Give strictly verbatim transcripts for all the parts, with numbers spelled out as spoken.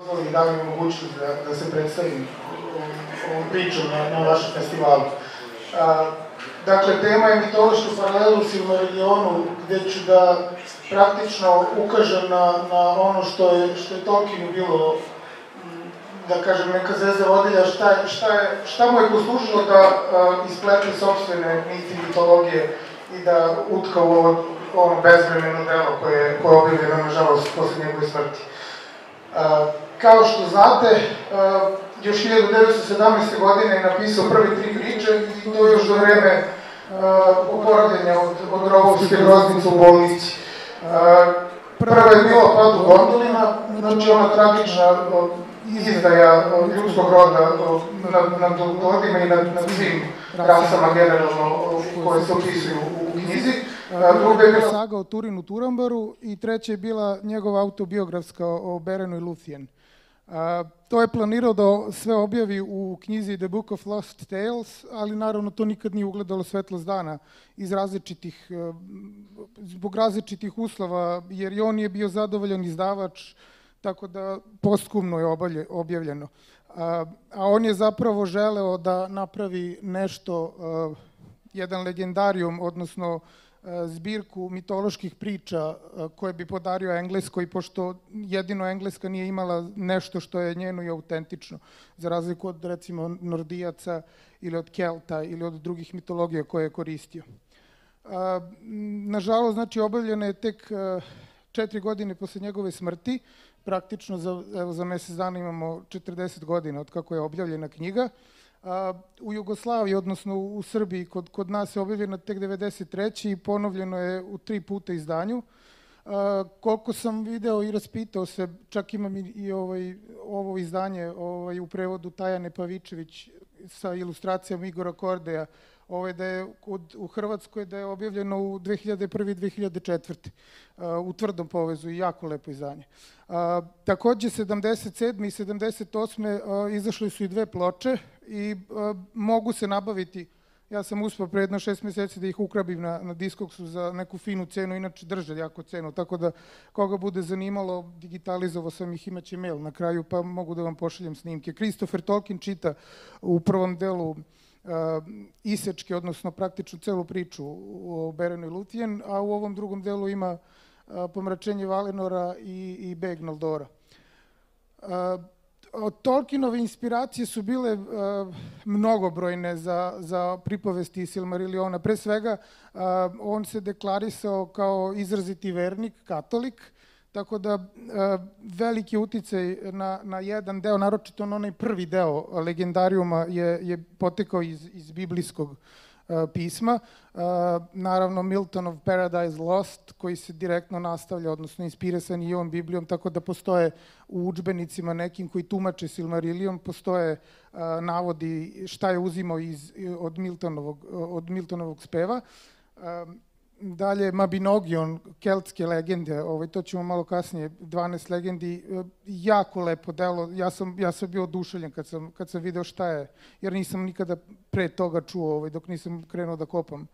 I da mi omogućili da se predstavim ovom priču na vašem festivalu. Dakle, tema je mitološku paralelu u Silmarionu, gde ću da praktično ukažem na ono što je Tolkienu bilo, da kažem, neka zvezda vodilja, šta mu je poslužilo da isplete sopstvene miti i mitologije i da utka u ono bezvremeno delo koje je objavljeno, nažalost, posle njegove smrti. Kao što znate, još hiljadu devetsto sedamnaeste. godine je napisao prve tri priče i to još do vreme oporavljanja od robovske groznice u bolnici. Prva je bila Pad u gondolima, znači ona tragična izdaja ljudskog roda nad narodima i nad svim rasama generalno koje se opisuju u knjizi. Druga je bila saga o Turinu Turambaru i treća je bila njegova autobiografska o Beorenu i Lutijen. To je planirao da sve objavi u knjizi The Book of Lost Tales, ali naravno to nikad nije ugledalo svetlost dana iz različitih, zbog različitih uslova, jer i on je bio zadovoljan izdavač, tako da posthumno je objavljeno. A on je zapravo želeo da napravi nešto, jedan legendarijum, odnosno zbirku mitoloških priča koje bi podario Engleskoj, pošto jedino Engleska nije imala nešto što je njeno i autentično, za razliku od, recimo, Nordijaca ili od Kelta ili od drugih mitologija koje je koristio. Nažalost, znači, obavljena je tek četiri godine posle njegove smrti, praktično za mesec dana imamo četrdeset godina od kako je objavljena knjiga. U Jugoslaviji, odnosno u Srbiji, kod nas je objavljena tek devedeset treće i ponovljeno je u tri puta izdanju. Koliko sam video i raspitao se, čak imam i ovo izdanje u prevodu Tajane Pavičević sa ilustracijama Igora Kordeja, u Hrvatskoj da je objavljeno u dve hiljade prve i dve hiljade četvrte u tvrdom povezu i jako lepo izdanje. Takođe, sedamdeset sedme i sedamdeset osme izašle su i dve ploče i mogu se nabaviti, ja sam uspeo pre jedno šest meseci da ih ukrabim na Diskoksu za neku finu cenu, inače drže jako cenu, tako da koga bude zanimalo, digitalizovao sam ih, imaće mail na kraju, pa mogu da vam pošaljem snimke. Christopher Tolkien čita u prvom delu isečke, odnosno praktično celu priču o Beorenu i Lutijen, a u ovom drugom delu ima Pomračenje Valinora i Beg Noldora. Tolkienove inspiracije su bile mnogobrojne za pripovesti Silmariljona. Pre svega, on se deklarisao kao izraziti vernik, katolik, tako da veliki uticaj na jedan deo, naročito na onaj prvi deo legendarijuma je potekao iz biblijskog pisma. Naravno, Miltonov Paradise Lost, koji se direktno nastavlja, odnosno inspirisan i ovom Biblijom, tako da postoje u udžbenicima nekim koji tumače Silmariljom, postoje navodi šta je uzimao od Miltonovog speva. Dalje, Mabinogion, keltske legende, to ćemo malo kasnije, dvanaest legendi, jako lepo delo, ja sam bio oduševljen kad sam video šta je, jer nisam nikada pre toga čuo, dok nisam krenuo da kopam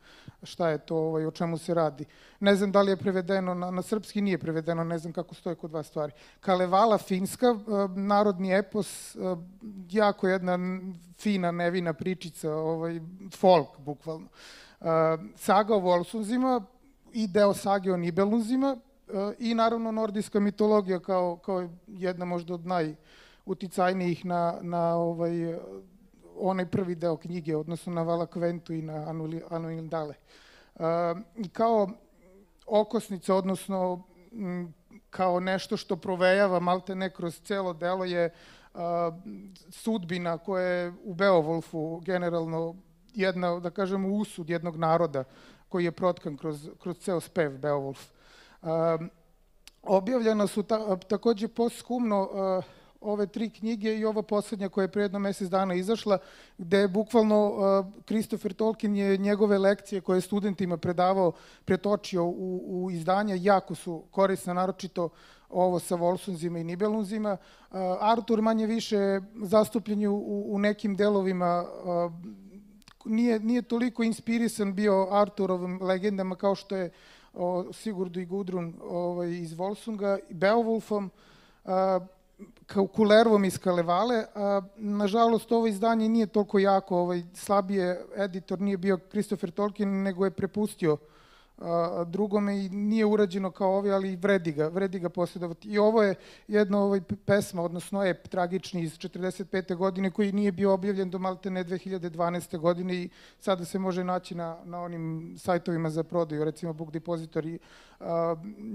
šta je to, o čemu se radi. Ne znam da li je prevedeno, na srpski nije prevedeno, ne znam kako stoje kod vas stvari. Kalevala, finska, narodni epos, jako jedna fina, nevina pričica, folk, bukvalno. Saga o Volsunzima i deo sage o Nibelunzima i naravno nordijska mitologija kao jedna možda od najuticajnijih na onaj prvi deo knjige, odnosno na Valakventu i na Anuindale. Kao okosnica, odnosno kao nešto što provejava maltene kroz celo delo je sudbina koja je u Beowulfu generalno jedna, da kažemo, usud jednog naroda koji je protkan kroz ceo spev Beowulf. Objavljena su takođe posthumno ove tri knjige i ova poslednja koja je pre jedno mesec dana izašla, gde je bukvalno Christopher Tolkien je njegove lekcije koje je studentima predavao, pretočio u izdanja, jako su korisne, naročito ovo sa Volsunzima i Nibelunzima. Artur manje više zastupljen je u nekim delovima, nije toliko inspirisan bio Arturovim legendama kao što je Sigurd i Gudrun iz Volsunga i Beowulfom. Kulervom iz Kalevale. Nažalost, ovo izdanje nije toliko jako, slabije editor nije bio Christopher Tolkien, nego je prepustio drugome i nije urađeno kao ove, ali vredi ga, vredi ga posjedovati. I ovo je jedna pesma, odnosno ep, tragični iz četrdeset pete godine, koji nije bio objavljen do maltene dve hiljade dvanaeste godine i sada se može naći na onim sajtovima za prodaju, recimo Book Depository.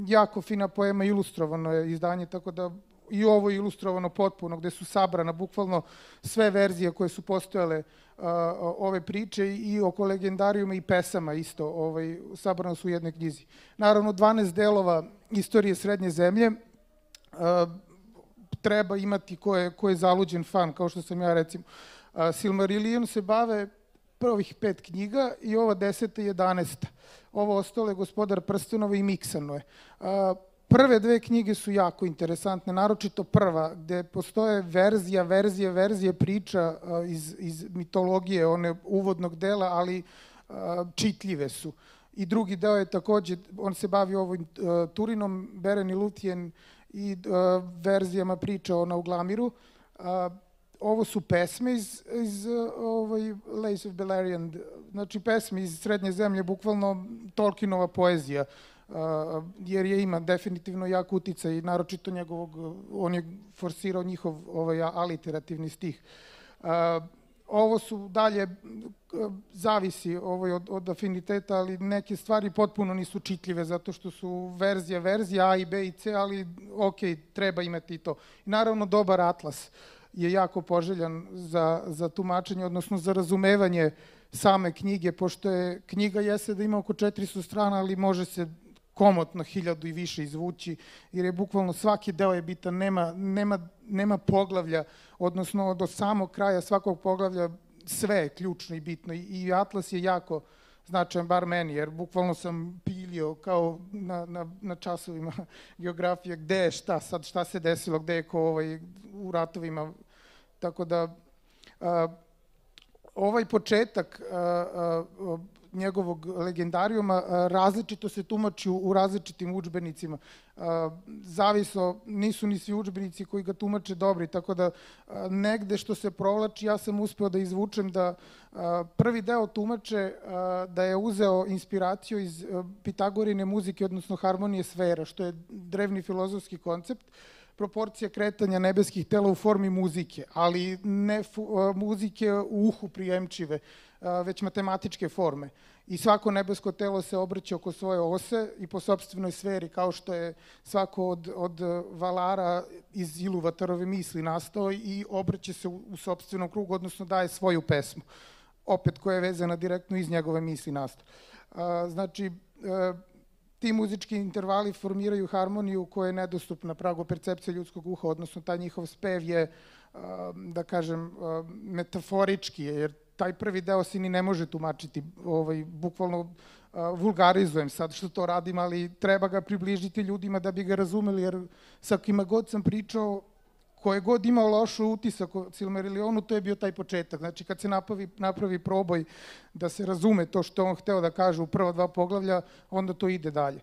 Jako fina poema, ilustrovano je izdanje, tako da i ovo je ilustrovano potpuno, gde su sabrana bukvalno sve verzije koje su postojale ove priče i oko legendarijuma i pesama isto, sabrano su u jednoj knjizi. Naravno, dvanaest delova istorije Srednje zemlje treba imati ko je zaluđen fan, kao što sam ja recimo. Silmarillion se bave prvih pet knjiga i ova deseta i jedanaesta. Ovo ostalo je Gospodar prstenova i miksano je. Prve dve knjige su jako interesantne, naročito prva, gde postoje verzija, verzije, verzije priča iz mitologije, one uvodnog dela, ali čitljive su. I drugi deo je takođe, on se bavi ovim Turinom, Beoren i Lutijen i verzijama priča o Nauglamiru. Ovo su pesme iz Lays of Beleriand, znači pesme iz Srednje zemlje, bukvalno Tolkienova poezija, jer je ima definitivno jak uticaj i naročito njegovog, on je forsirao njihov aliterativni stih. Ovo su dalje, zavisi od afiniteta, ali neke stvari potpuno nisu čitljive, zato što su verzija, verzija A i B i C, ali ok, treba imati i to. Naravno, dobar atlas je jako poželjan za tumačenje, odnosno za razumevanje same knjige, pošto je knjiga jeste da ima oko četiristo strana, ali može se komotno hiljadu i više izvući, jer je bukvalno svaki deo je bitan, nema poglavlja, odnosno do samog kraja svakog poglavlja sve je ključno i bitno i atlas je jako značajan, bar meni, jer bukvalno sam pilio kao na časovima geografije gde je šta, sad šta se desilo, gde je ko u ratovima, tako da ovaj početak njegovog legendarijuma različito se tumači u različitim udžbenicima. Zavisno, nisu ni svi udžbenici koji ga tumače dobri, tako da negde što se provlači, ja sam uspeo da izvučem da prvi deo tumače da je uzeo inspiraciju iz Pitagorine muzike, odnosno harmonije sfera, što je drevni filozofski koncept, proporcija kretanja nebeskih tela u formi muzike, ali ne muzike u uhu prijemčive, već matematičke forme. I svako nebesko telo se obrće oko svoje ose i po sopstvenoj sferi, kao što je svako od Valara iz Iluvatarove misli nastao i obrće se u sopstvenom krugu, odnosno daje svoju pesmu, opet koja je vezana direktno iz njegove misli nastao. Znači, ti muzički intervali formiraju harmoniju koja je nedostupna pragu percepcije ljudskog uha, odnosno taj njihov spev je, da kažem, metaforički, jer taj prvi deo se ni ne može tumačiti, bukvalno vulgarizujem sad što to radim, ali treba ga približiti ljudima da bi ga razumeli, jer sa kima god sam pričao, koje god imao lošu utisak o Silmariljonu, to je bio taj početak. Znači, kad se napravi proboj da se razume to što on hteo da kaže u prva dva poglavlja, onda to ide dalje.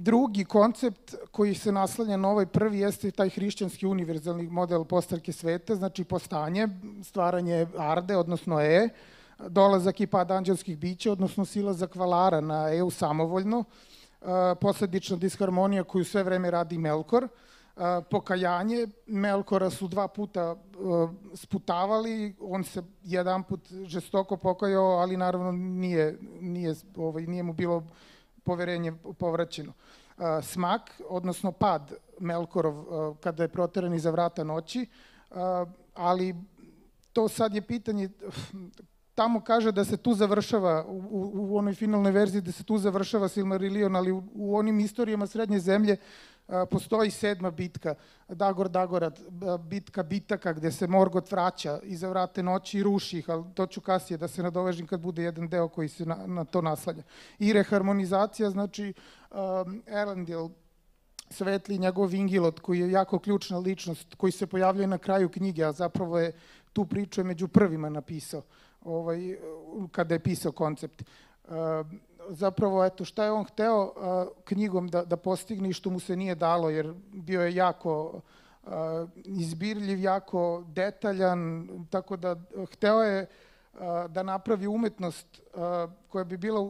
Drugi koncept koji se naslanja na ovaj prvi jeste taj hrišćanski univerzalni model postavke sveta, znači postanje, stvaranje Arde, odnosno E, dolazak i pad anđelskih bića, odnosno silazak Valara na E-u samovoljno, posledična disharmonija koju sve vreme radi Melkor, pokajanje. Melkora su dva puta sputavali, on se jedan put žestoko pokajao, ali naravno nije mu bilo poverenje povraćeno. Smak, odnosno pad Melkorov kada je proteran iza vrata noći, ali to sad je pitanje, tamo kaže da se tu završava, u onoj finalnoj verziji da se tu završava Silmarillion, ali u onim istorijama Srednje zemlje postoji sedma bitka, Dagor Dagorad, bitka bitaka gde se Morgot vraća iza vrate noći i ruši ih, ali to ću kasnije da se nadovežim kad bude jedan deo koji se na to naslanja. I reharmonizacija, znači Erendil, svetli njegov Vingilot, koji je jako ključna ličnost, koji se pojavljuje na kraju knjige, a zapravo je tu priču među prvima napisao, kada je pisao koncept. Zapravo, eto, šta je on hteo knjigom da postigne i što mu se nije dalo, jer bio je jako izbirljiv, jako detaljan, tako da hteo je da napravi umetnost koja bi bila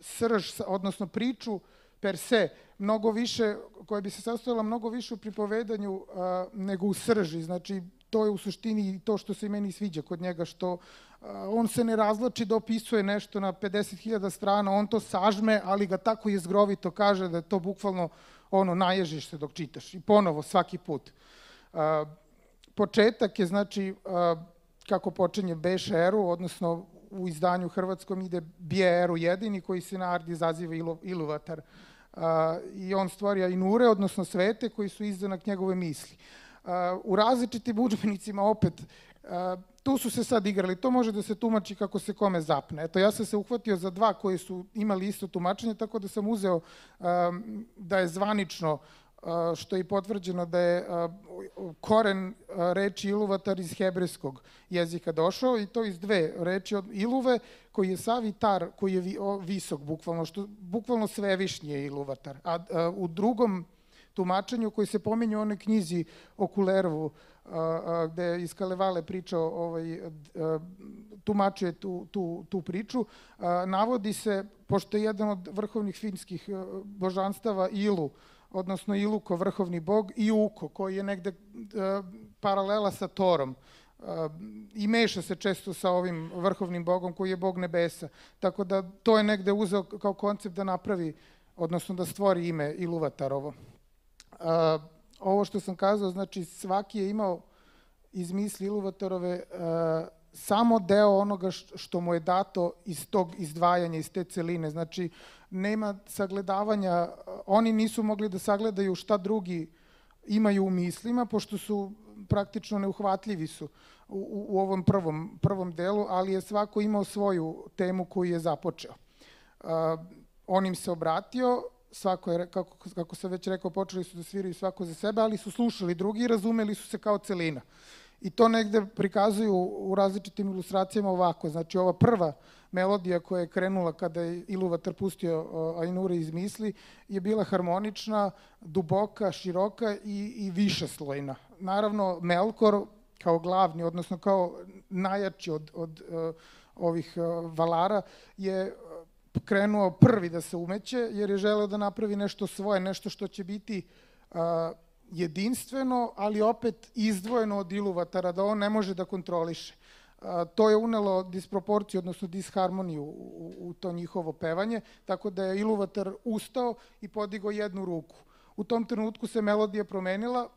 srž, odnosno priču per se, mnogo više, koja bi se sastojala mnogo više u pripovedanju nego u srži. Znači, to je u suštini to što se i meni sviđa kod njega, što on se ne razlači da opisuje nešto na pedeset hiljada strana, on to sažme, ali ga tako jezgrovito kaže da je to bukvalno ono, naježiš se dok čitaš. I ponovo, svaki put. Početak je, znači, kako počinje Be Eru, odnosno u izdanju hrvatskom ide Be Eru jedini, koji se na Ardi zaziva Iluvatar. I on stvorio Ainure, odnosno svete, koji su izdanak njegove misli. U različitim udžbenicima opet, tu su se sad igrali. To može da se tumači kako se kome zapne. Eto, ja sam se uhvatio za dva koji su imali isto tumačenje, tako da sam uzeo da je zvanično, što je potvrđeno da je koren reči Iluvatar iz hebrejskog jezika došao, i to iz dve reči od Iluve, koji je savitar, koji je visok, bukvalno, što bukvalno svevišnji je Iluvatar. A u drugom tumačenju koji se pominju u onoj knjizi o Kulervu, gde je iz Kalevale pričao, tumačuje tu priču, navodi se, pošto je jedan od vrhovnih finskih božanstava Ilu, odnosno Iluko, vrhovni bog, i Uko, koji je negde paralela sa Torom. I meša se često sa ovim vrhovnim bogom koji je bog nebesa. Tako da to je negde uzeo kao koncept da napravi, odnosno da stvori ime Iluvatarovo. Ovo što sam kazao, znači svaki je imao iz misli Iluvatarove samo deo onoga što mu je dato iz tog izdvajanja, iz te celine. Znači, nema sagledavanja, oni nisu mogli da sagledaju šta drugi imaju u mislima, pošto su praktično neuhvatljivi su u ovom prvom delu, ali je svako imao svoju temu koju je započeo. On im se obratio, svako je, kako sam već rekao, počeli su da sviraju svako za sebe, ali su slušali drugi i razumeli su se kao celina. I to negde prikazuju u različitim ilustracijama ovako. Znači, ova prva melodija koja je krenula kada je Iluvatar pustio Ainure iz misli je bila harmonična, duboka, široka i višeslojna. Naravno, Melkor kao glavni, odnosno kao najjači od ovih Valara, je krenuo prvi da se umeće, jer je želeo da napravi nešto svoje, nešto što će biti jedinstveno, ali opet izdvojeno od Iluvatara, da on ne može da kontroliše. To je unelo disproporciju, odnosno disharmoniju u to njihovo pevanje, tako da je Iluvatar ustao i podigao jednu ruku. U tom trenutku se melodija promenila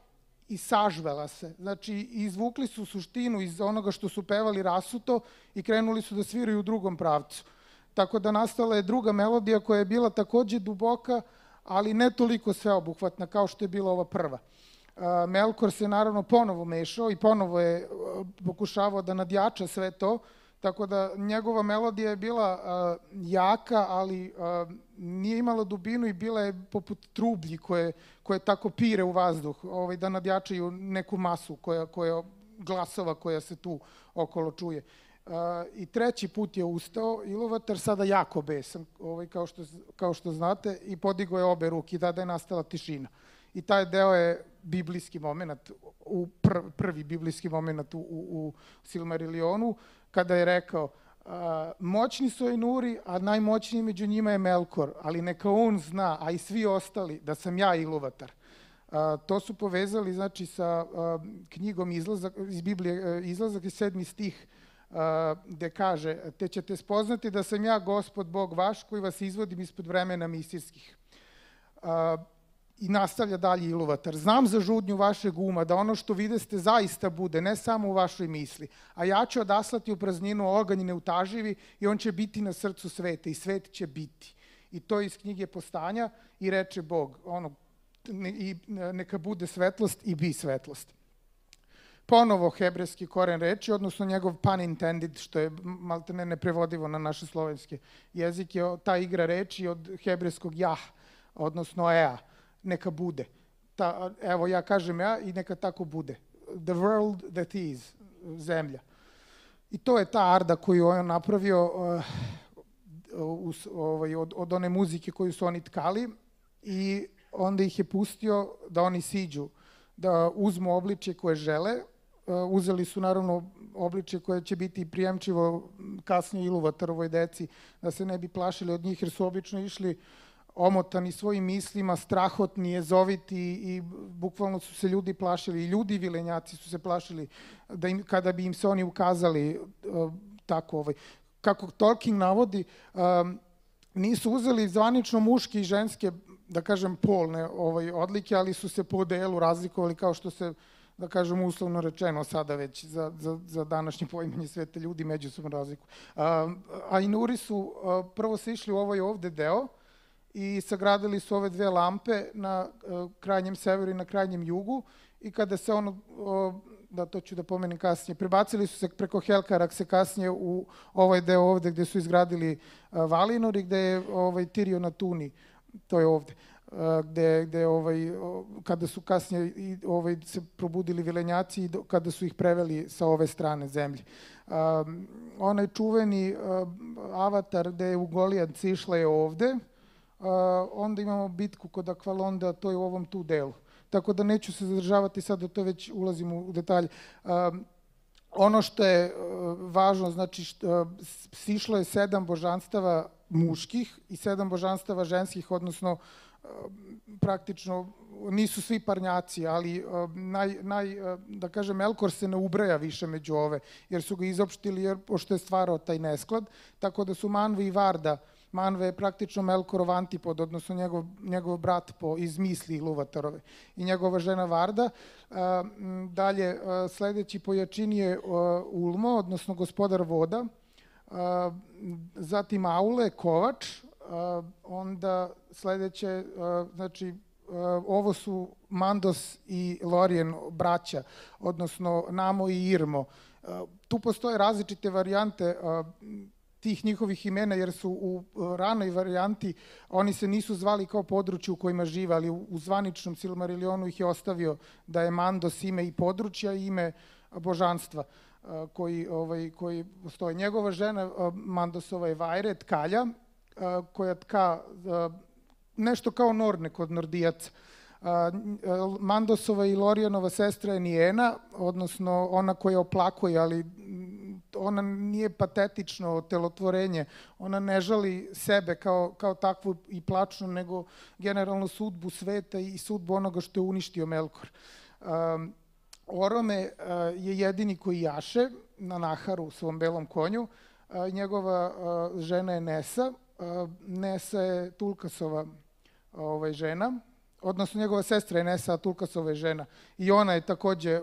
i sažvela se. Znači, izvukli su suštinu iz onoga što su pevali rasuto i krenuli su da sviraju u drugom pravcu. Tako da nastala je druga melodija koja je bila takođe duboka, ali ne toliko sveobuhvatna kao što je bila ova prva. Melkor se naravno ponovo mešao i ponovo je pokušavao da nadjača sve to, tako da njegova melodija je bila jaka, ali nije imala dubinu i bila je poput trublji koje tako pire u vazduh, da nadjačaju neku masu glasova koja se tu okolo čuje. I treći put je ustao Iluvatar, sada jako besan, kao što znate, i podigao je obe ruke, da je nastala tišina. I taj deo je biblijski moment, prvi biblijski moment u Silmariljonu, kada je rekao: moćni su Ainuri, a najmoćniji među njima je Melkor, ali neka on zna, a i svi ostali, da sam ja Iluvatar. To su povezali, znači, sa knjigom iz Biblije Izlazak i sedmi stih, gde kaže: te ćete spoznati da sam ja Gospod, Bog vaš, koji vas izvodim ispod vremena misirskih. I nastavlja dalje Iluvatar: znam za žudnju vašeg uma, da ono što videste zaista bude, ne samo u vašoj misli, a ja ću odaslati u prazninu oganj neutaživi i on će biti na srcu sveta i svet će biti. I to je iz knjige Postanja, i reče Bog: neka bude svetlost, i bi svetlost. Ponovo hebrejski koren reči, odnosno njegov pun intended, što je maltene neprevodivo na naše slovenske jezike, ta igra reči od hebrejskog jah, odnosno ea, neka bude. Evo, ja kažem ea i neka tako bude. The world that is, zemlja. I to je ta Arda koju on napravio od one muzike koju su oni tkali, i onda ih je pustio da oni siđu da uzmu obličje koje žele. Uzeli su naravno obličje koje će biti prijemčivo kasnije Iluvatarovoj deci, da se ne bi plašili od njih jer su obično išli omotani svojim mislima, strahotni, jezoviti i bukvalno su se ljudi plašili, i ljudi vilenjaci su se plašili kada bi im se oni ukazali tako. Kako Tolkien navodi, nisu uzeli zvanično muški i ženske, da kažem, polne odlike, ali su se po delu razlikovali kao što se, da kažem, uslovno rečeno sada već za današnje poimanje sveta ljudi međusobno razliku. Ainuri su prvo se išli u ovaj ovde deo i sagradili su ove dve lampe na krajnjem severu i na krajnjem jugu i kada se ono, da to ću da pomenim kasnije, prebacili su se preko Helkarak se kasnije u ovaj deo ovde gde su izgradili Valinor i gde je Tirio na Tuni, to je ovde, gde kada su kasnije se probudili vilenjaci i kada su ih preveli sa ove strane zemlje. Onaj čuveni avatar gde je u Golijanci išla je ovde, onda imamo bitku kod Alkvalonda, to je u ovom tu delu. Tako da neću se zadržavati sad, da to već ulazimo u detalje. Ono što je važno, znači, sišlo je sedam božanstava muških i sedam božanstava ženskih, odnosno praktično nisu svi parnjaci, ali naj, da kažem, Melkor se ne ubraja više među ove, jer su ga izopštili, jer pošto je stvarao taj nesklad, tako da su Manwe i Varda. Manwe je praktično Melkorov antipod, odnosno njegov brat iz misli Iluvatarove i njegova žena Varda. Dalje, sledeći po jačini je Ulmo, odnosno gospodar voda, zatim Aule, kovač, onda sledeće, znači, ovo su Mandos i Lorien, braća, odnosno Namo i Irmo. Tu postoje različite varijante tih njihovih imena, jer su u ranoj varijanti, oni se nisu zvali kao područje u kojima žive, ali u zvaničnom Silmariljonu ih je ostavio da je Mandos ime i područja i ime božanstva koji postoje. Njegova žena Mandosova je Vajre, tkalja, koja tka nešto kao norne kod nordijaca. Mandosova i Lorijanova sestra je Nijena, odnosno ona koja oplakuje, ali ona nije patetično telotvorenje, ona ne žali sebe kao takvu i plačnu, nego generalno sudbu sveta i sudbu onoga što je uništio Melkor. Orome je jedini koji jaše na Naharu u svom belom konju, njegova žena je Nesa, Nesa je Tulkasova žena, odnosno njegova sestra je Nesa, a Tulkasova je žena. I ona je takođe,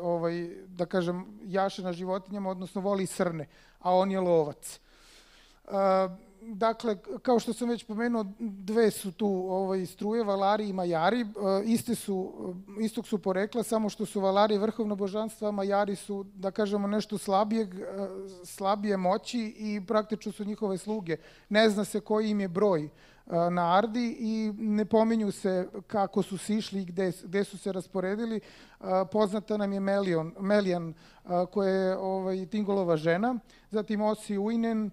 da kažem, jaše na životinjama, odnosno voli srne, a on je lovac. Dakle, kao što sam već pomenuo, dve su tu struje, Valari i Majari. Istog su porekla, samo što su Valari vrhovno božanstvo, a Majari su, da kažemo, nešto slabije moći i praktično su njihove sluge. Ne zna se koji im je broj na Ardi i ne pominju se kako su sišli i gde su se rasporedili. Poznata nam je Melian, koja je Thingolova žena, zatim Osse i Uinen,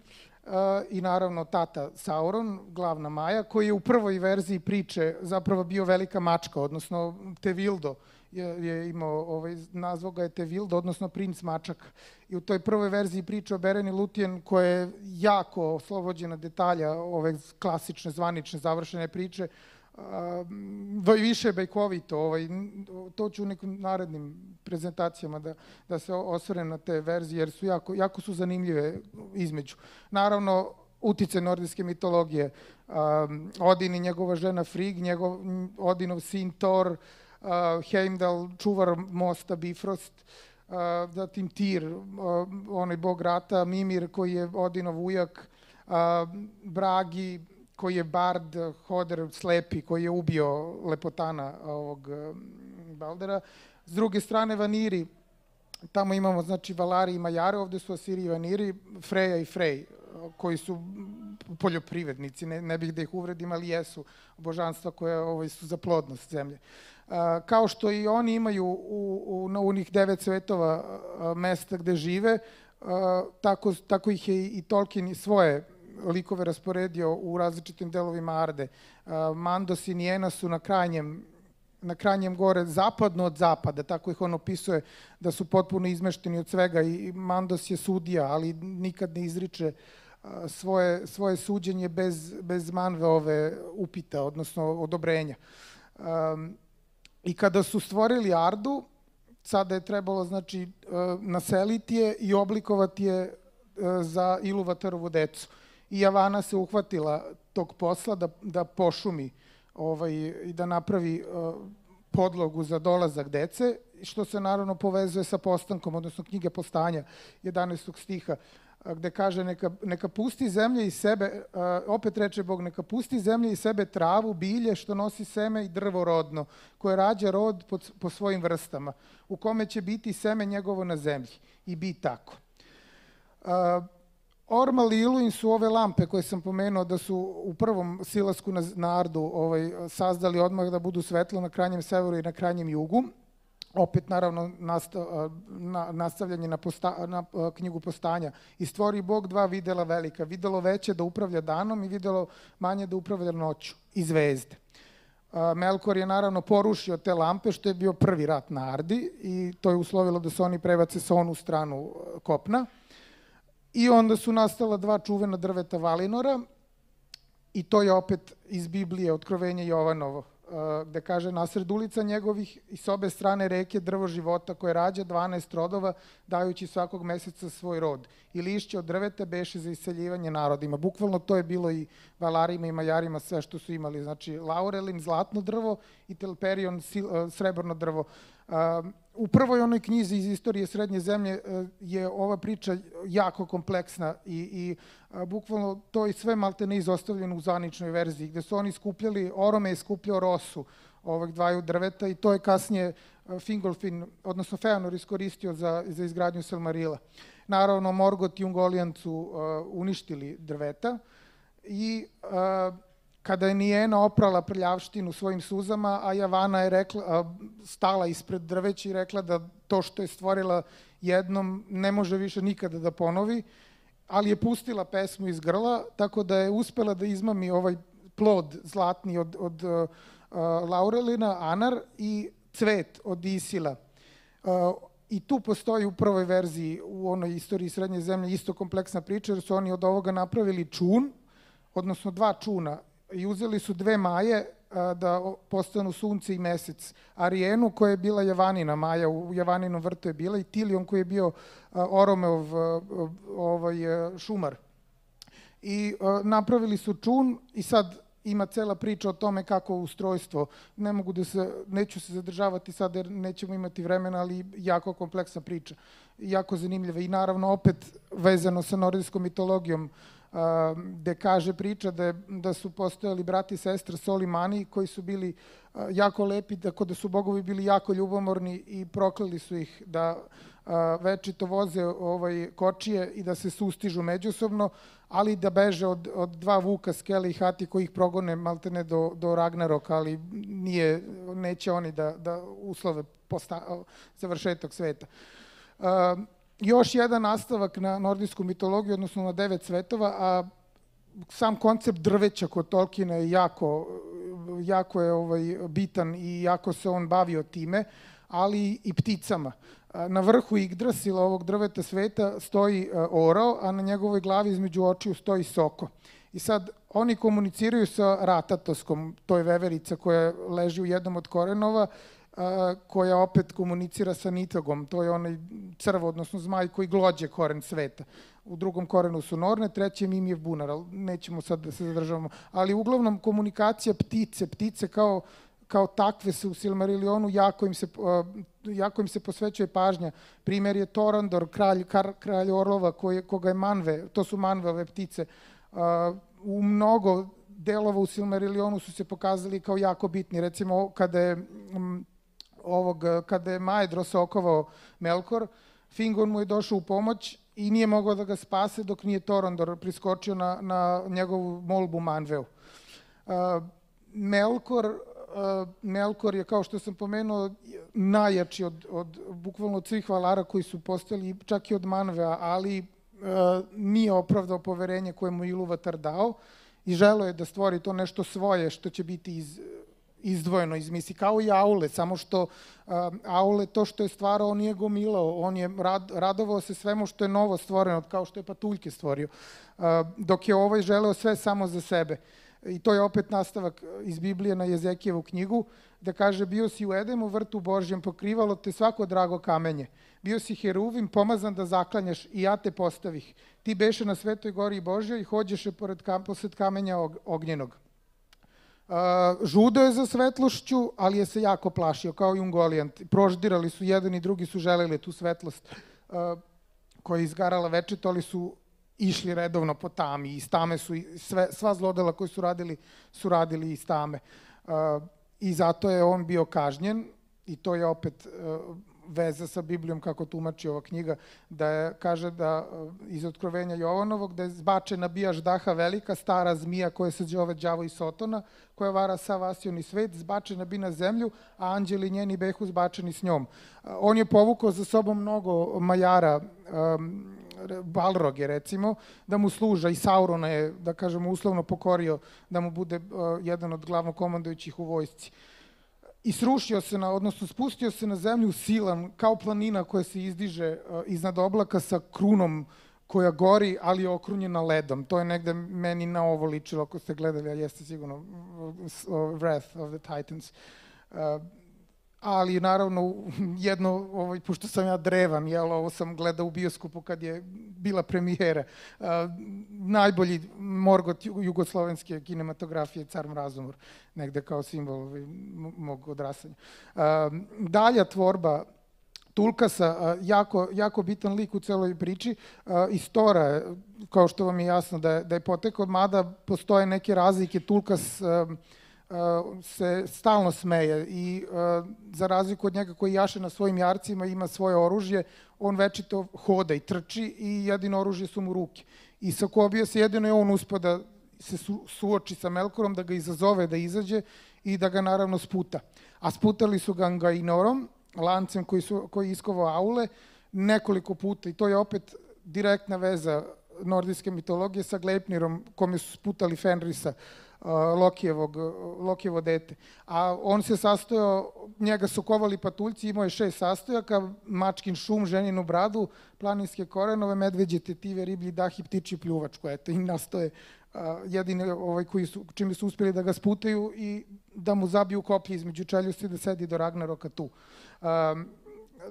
i naravno tata Sauron, glavna Maja, koji je u prvoj verziji priče zapravo bio velika mačka, odnosno Tevildo je imao, nazvao ga je Tevildo, odnosno princ mačak. I u toj prvoj verziji priče o Beoren i Lutijen, koja je jako oslobođena detalja ove klasične, zvanične, završene priče, više bajkovito. To ću u nekim narednim prezentacijama da se osvrnem na te verzije, jer su jako zanimljive između. Naravno, uticaj nordijske mitologije, Odin i njegova žena Frigg, Odinov sin Thor, Heimdall, čuvar mosta Bifrost, zatim Tyr, onaj bog rata, Mimir koji je Odinov ujak, Bragi, koji je Bard, Hoder, slepi, koji je ubio lepotana ovog Baldera. S druge strane, Vaniri, tamo imamo, znači, Valari i Majare, ovde su Asiri i Vaniri, Freja i Frej, koji su poljoprivrednici, ne bih da ih uvredim, ali jesu božanstva koje su za plodnost zemlje. Kao što i oni imaju u njih devet svetova mesta gde žive, tako ih je i Tolkien i svoje likove rasporedio u različitim delovima Arde. Mandos i Nijena su na krajnjem na krajnjem gore, zapadno od zapada, tako ih on opisuje, da su potpuno izmešteni od svega i Mandos je sudija, ali nikad ne izriče svoje suđenje bez Manveove upita, odnosno odobrenja. I kada su stvorili Ardu, sada je trebalo naseliti je i oblikovati je za Iluvatarovu decu. I Javana se uhvatila tog posla da pošumi i da napravi podlogu za dolazak dece, što se naravno povezuje sa postankom, odnosno knjige postanja jedanaestog stiha, gde kaže neka pusti zemlje iz sebe, opet reče Bog, neka pusti zemlje iz sebe travu, bilje što nosi seme i drvo rodno, koje rađa rod po svojim vrstama, u kome će biti seme njegovo na zemlji. I bi tako. Ormal i Iluin su ove lampe koje sam pomenuo da su u prvom silasku na Ardu sazdali odmah da budu svetlo na krajnjem severu i na krajnjem jugu. Opet, naravno, nastavljanje na knjigu postanja. I stvori Bog dva videla velika. Videlo veće da upravlja danom i videlo manje da upravlja noću i zvezde. Melkor je, naravno, porušio te lampe, što je bio prvi rat na Ardi i to je uslovilo da se oni prebace sa onu stranu kopna. I onda su nastala dva čuvena drveta Valinora i to je opet iz Biblije, Otkrovenje Jovanovo, gde kaže nasred ulica njegovih i s obe strane reke drvo života koje rađa dvanaest rodova dajući svakog meseca svoj rod. I lišće od drveta beše za iseljivanje narodima. Bukvalno to je bilo i Valarima i Majarima sve što su imali. Znači Laurelin zlatno drvo i Telperion srebrno drvo. U prvoj onoj knjizi iz Istorije Srednje zemlje je ova priča jako kompleksna i bukvalno to je sve maltene izostavljeno u zvaničnoj verziji gde su oni skupljali, Orome je skupljao rosu ovih dvaju drveta i to je kasnije Fingolfin, odnosno Feanor iskoristio za izgradnju Silmarila. Naravno Morgot i Ungolijan su uništili drveta i kada je Nijena oprala prljavštinu svojim suzama, a Javana je stala ispred drveća i rekla da to što je stvorila jednom ne može više nikada da ponovi, ali je pustila pesmu iz grla, tako da je uspela da izmami ovaj plod zlatni od Laurelina, Anar, i cvet od Isila. I tu postoji u prvoj verziji u onoj Istoriji Srednje zemlje isto kompleksna priča, jer su oni od ovoga napravili čun, odnosno dva čuna, i uzeli su dve Maje da postanu sunce i mesec. Arijenu koja je bila Javanina Maja, u Javaninom vrtu je bila, i Tilion koji je bio Oromeov šumar. I napravili su čun i sad ima cela priča o tome kako ustrojstvo. Ne mogu da se, neću se zadržavati sad jer nećemo imati vremena, ali jako kompleksna priča, jako zanimljiva i naravno opet vezano sa nordijskom mitologijom, gde kaže priča da su postojali brat i sestra Solimani koji su bili jako lepi, tako da su bogovi bili jako ljubomorni i prokleli su ih da večito voze kočije i da se sustižu međusobno, ali da beže od dva vuka, Skele i Hati, koji ih progone maltene do Ragnaroka, ali neće oni da uslove završetak sveta. Još jedan nastavak na nordijsku mitologiju, odnosno na devet svetova, a sam koncept drveća kod Tolkiena je jako bitan i jako se on bavio time, ali i pticama. Na vrhu Yggdrasila, ovog drveta sveta, stoji orao, a na njegovoj glavi između očiju stoji soko. I sad oni komuniciraju sa ratatoskom, to je veverica koja leži u jednom od korenova, koja opet komunicira sa nitagom, to je onaj crv, odnosno zmaj koji glođe koren sveta. U drugom korenu su norne, trećem im je bunar, ali nećemo sad da se zadržavamo. Ali uglavnom komunikacija ptice, ptice kao takve se u Silmariljonu, jako im se posvećuje pažnja. Primer je Torondor, kralj orlova, koga je Manwe, to su Manveove ptice, u mnogo delova u Silmariljonu su se pokazali kao jako bitni. Recimo, kada je kada je Maedros okovao Melkor, Fingon mu je došao u pomoć i nije mogao da ga spase dok nije Torondor priskočio na njegovu molbu Manveu. Melkor je, kao što sam pomenuo, najjači bukvalno od svih Valara koji su postali, čak i od Manvea, ali nije opravdao poverenje koje mu Iluvatar dao i želeo je da stvori to nešto svoje što će biti iz izdvojeno iz misli, kao i Aule, samo što Aule to što je stvarao on nije gomilao, on je radovao se svemu što je novo stvoreno, kao što je patuljke stvorio, dok je ovaj želeo sve samo za sebe. I to je opet nastavak iz Biblije na Jezekijevu knjigu, da kaže, bio si u Edemu, vrtu Božjem, pokrivalo te svako drago kamenje. Bio si heruvim, pomazan da zaklanjaš, i ja te postavih. Ti beše na svetoj gori Božjoj i hođeše posled kamenja ognjenog. Žudo je za svetlošću, ali je se jako plašio, kao i Ungoliant. Proždirali su, jedan i drugi su želeli tu svetlost koja je izgarala večito, ali su išli redovno po tami. Iz tame su sva zlodela koje su radili, su radili iz tame. I zato je on bio kažnjen, i to je opet veza sa Biblijom kako tumači ova knjiga, da kaže da iz Otkrovenja Jovanovog, da je zbačena bijaš daha velika, stara zmija koja se zove đavo i Sotona, koja vara sav asioni svet, zbačena bi na zemlju, a anđeli njeni behu zbačeni s njom. On je povukao za sobom mnogo Majara, Balrog je recimo, da mu služa, i Saurona je, da kažemo, uslovno pokorio da mu bude jedan od glavnokomandojućih u vojsci. I srušio se, odnosno spustio se na zemlju silan, kao planina koja se izdiže iznad oblaka sa krunom koja gori, ali je okrunjena ledom. To je negde meni na ovo ličilo, ako ste gledali, a jeste sigurno, Wrath of the Titans. Ali naravno, jedno, pošto sam ja drevan, jel, ovo sam gledao u bioskopu kad je bila premijera, najbolji morgot jugoslovenske kinematografije je Car Mrazomor, negde kao simbol mog odrastanja. Dalja tvorba Tulkasa, jako bitan lik u celoj priči, iz Tora, kao što vam je jasno da je potek od mada, postoje neke razlike. Tulkas se stalno smeje i za razliku od njega koji jaše na svojim jarcima, ima svoje oružje, on večito hoda i trči i jedino oružje su mu ruke. I sakobio se, jedino je on uspeo da se suoči sa Melkorom, da ga izazove, da izađe i da ga naravno sputa. A sputali su ga Angainorom, lancem koji je iskovao Aule, nekoliko puta, i to je opet direktna veza nordijske mitologije sa Gleipnirom, kome su sputali Fenrisa, Lokijevo dete. A on se sastojao, njega su kovali patuljci, imao je šest sastojaka, mačkin šum, ženinu bradu, planinske korenove, medveđe tetive, riblji dah i ptiči pljuvačku. Eto, i nastoje jedini čime su uspjeli da ga sputaju i da mu zabiju koplje između čeljusti da sedi do Ragnaroka tu.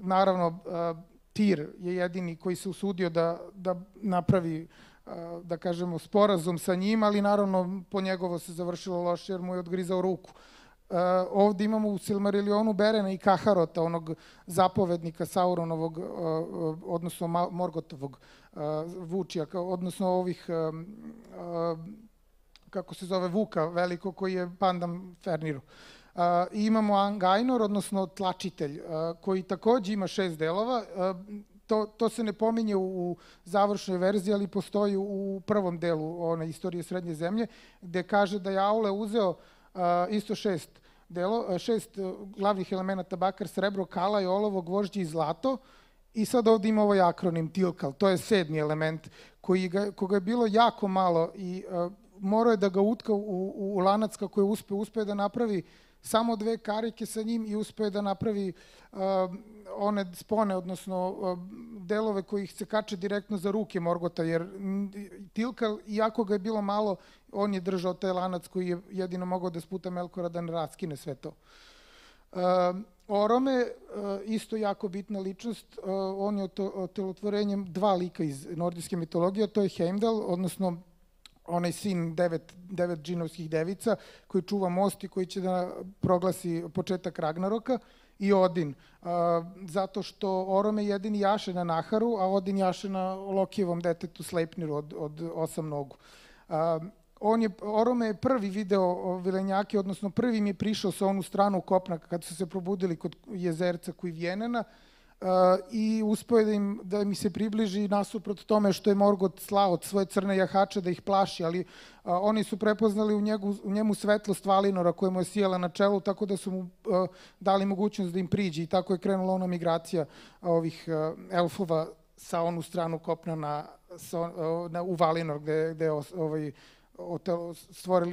Naravno, Tyr je jedini koji se usudio da napravi, da kažemo, sporazum sa njim, ali naravno po njegovo se završilo loše jer mu je odgrizao ruku. Ovdje imamo u Silmariljonu Berena i Kaharota, onog zapovednika Sauronovog, odnosno Morgotovog Vučijaka, odnosno ovih, kako se zove, Vuka veliko koji je pandan Ferniru. I imamo Angainor, odnosno Tlačitelj, koji takođe ima šest delova. To se ne pominje u završnoj verziji, ali postoji u prvom delu one istorije Srednje zemlje, gde kaže da je Aule uzeo isto šest delova, šest glavnih elemenata, bakar, srebro, kalaj, olovo, gvožđe i zlato. I sad ovde ima ovaj akronim Tilkal, to je sedmi element, koga je bilo jako malo i morao je da ga utka u lanac kako je uspeo, uspeo da napravi samo dve karike sa njim i uspeo je da napravi one spone, odnosno delove koji ih se kače direktno za ruke Morgota, jer Tilkal, iako ga je bilo malo, on je držao taj lanac koji je jedino mogao da sputa Melkora da ne raskine sve to. Orome, isto jako bitna ličnost, on je otelotvorenjem dva lika iz nordijske mitologije, to je Heimdall, odnosno onaj sin devet džinovskih devica koji čuva most i koji će da proglasi početak Ragnaroka, i Odin, zato što Orome jedini jaše na Naharu, a Odin jaše na Lokijevom detetu Sleipniru od osam nogu. Orome je prvi video vilenjake, odnosno prvi mi je prišao sa onu stranu kopnaka kad su se probudili kod jezerca Kujvijenena i uspeo je da mi se približi nasuprot tome što je Morgot slao od svoje crne jahače da ih plaši, ali oni su prepoznali u njemu svetlost Valinora koja mu je sijela na čelu, tako da su mu dali mogućnost da im priđe i tako je krenula ona migracija ovih elfova sa onu stranu kopna u Valinor gde je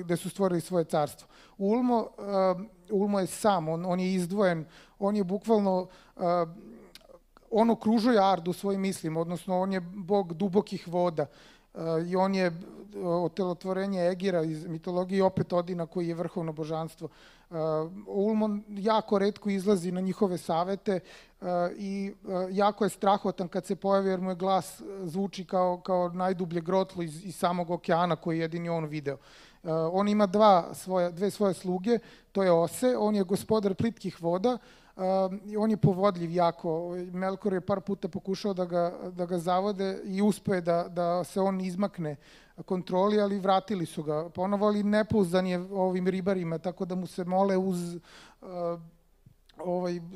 gde su stvorili svoje carstvo. Ulmo je sam, on je izdvojen, on je bukvalno, on okružuje Ardu svojim mislima, odnosno on je bog dubokih voda i on je otelotvorenje Egira iz mitologije, opet Odina koji je vrhovno božanstvo. Ulmo jako retko izlazi na njihove savete i jako je strahotan kad se pojavi jer mu je glas zvuči kao najdublje grotlo iz samog okeana koji je jedini on video. On ima dve svoje sluge, to je Osse, on je gospodar plitkih voda, on je povodljiv jako. Melkor je par puta pokušao da ga zavode i uspe da se on izmakne kontroli, ali vratili su ga ponovo, ali nepouzdan je ovim ribarima, tako da mu se mole uz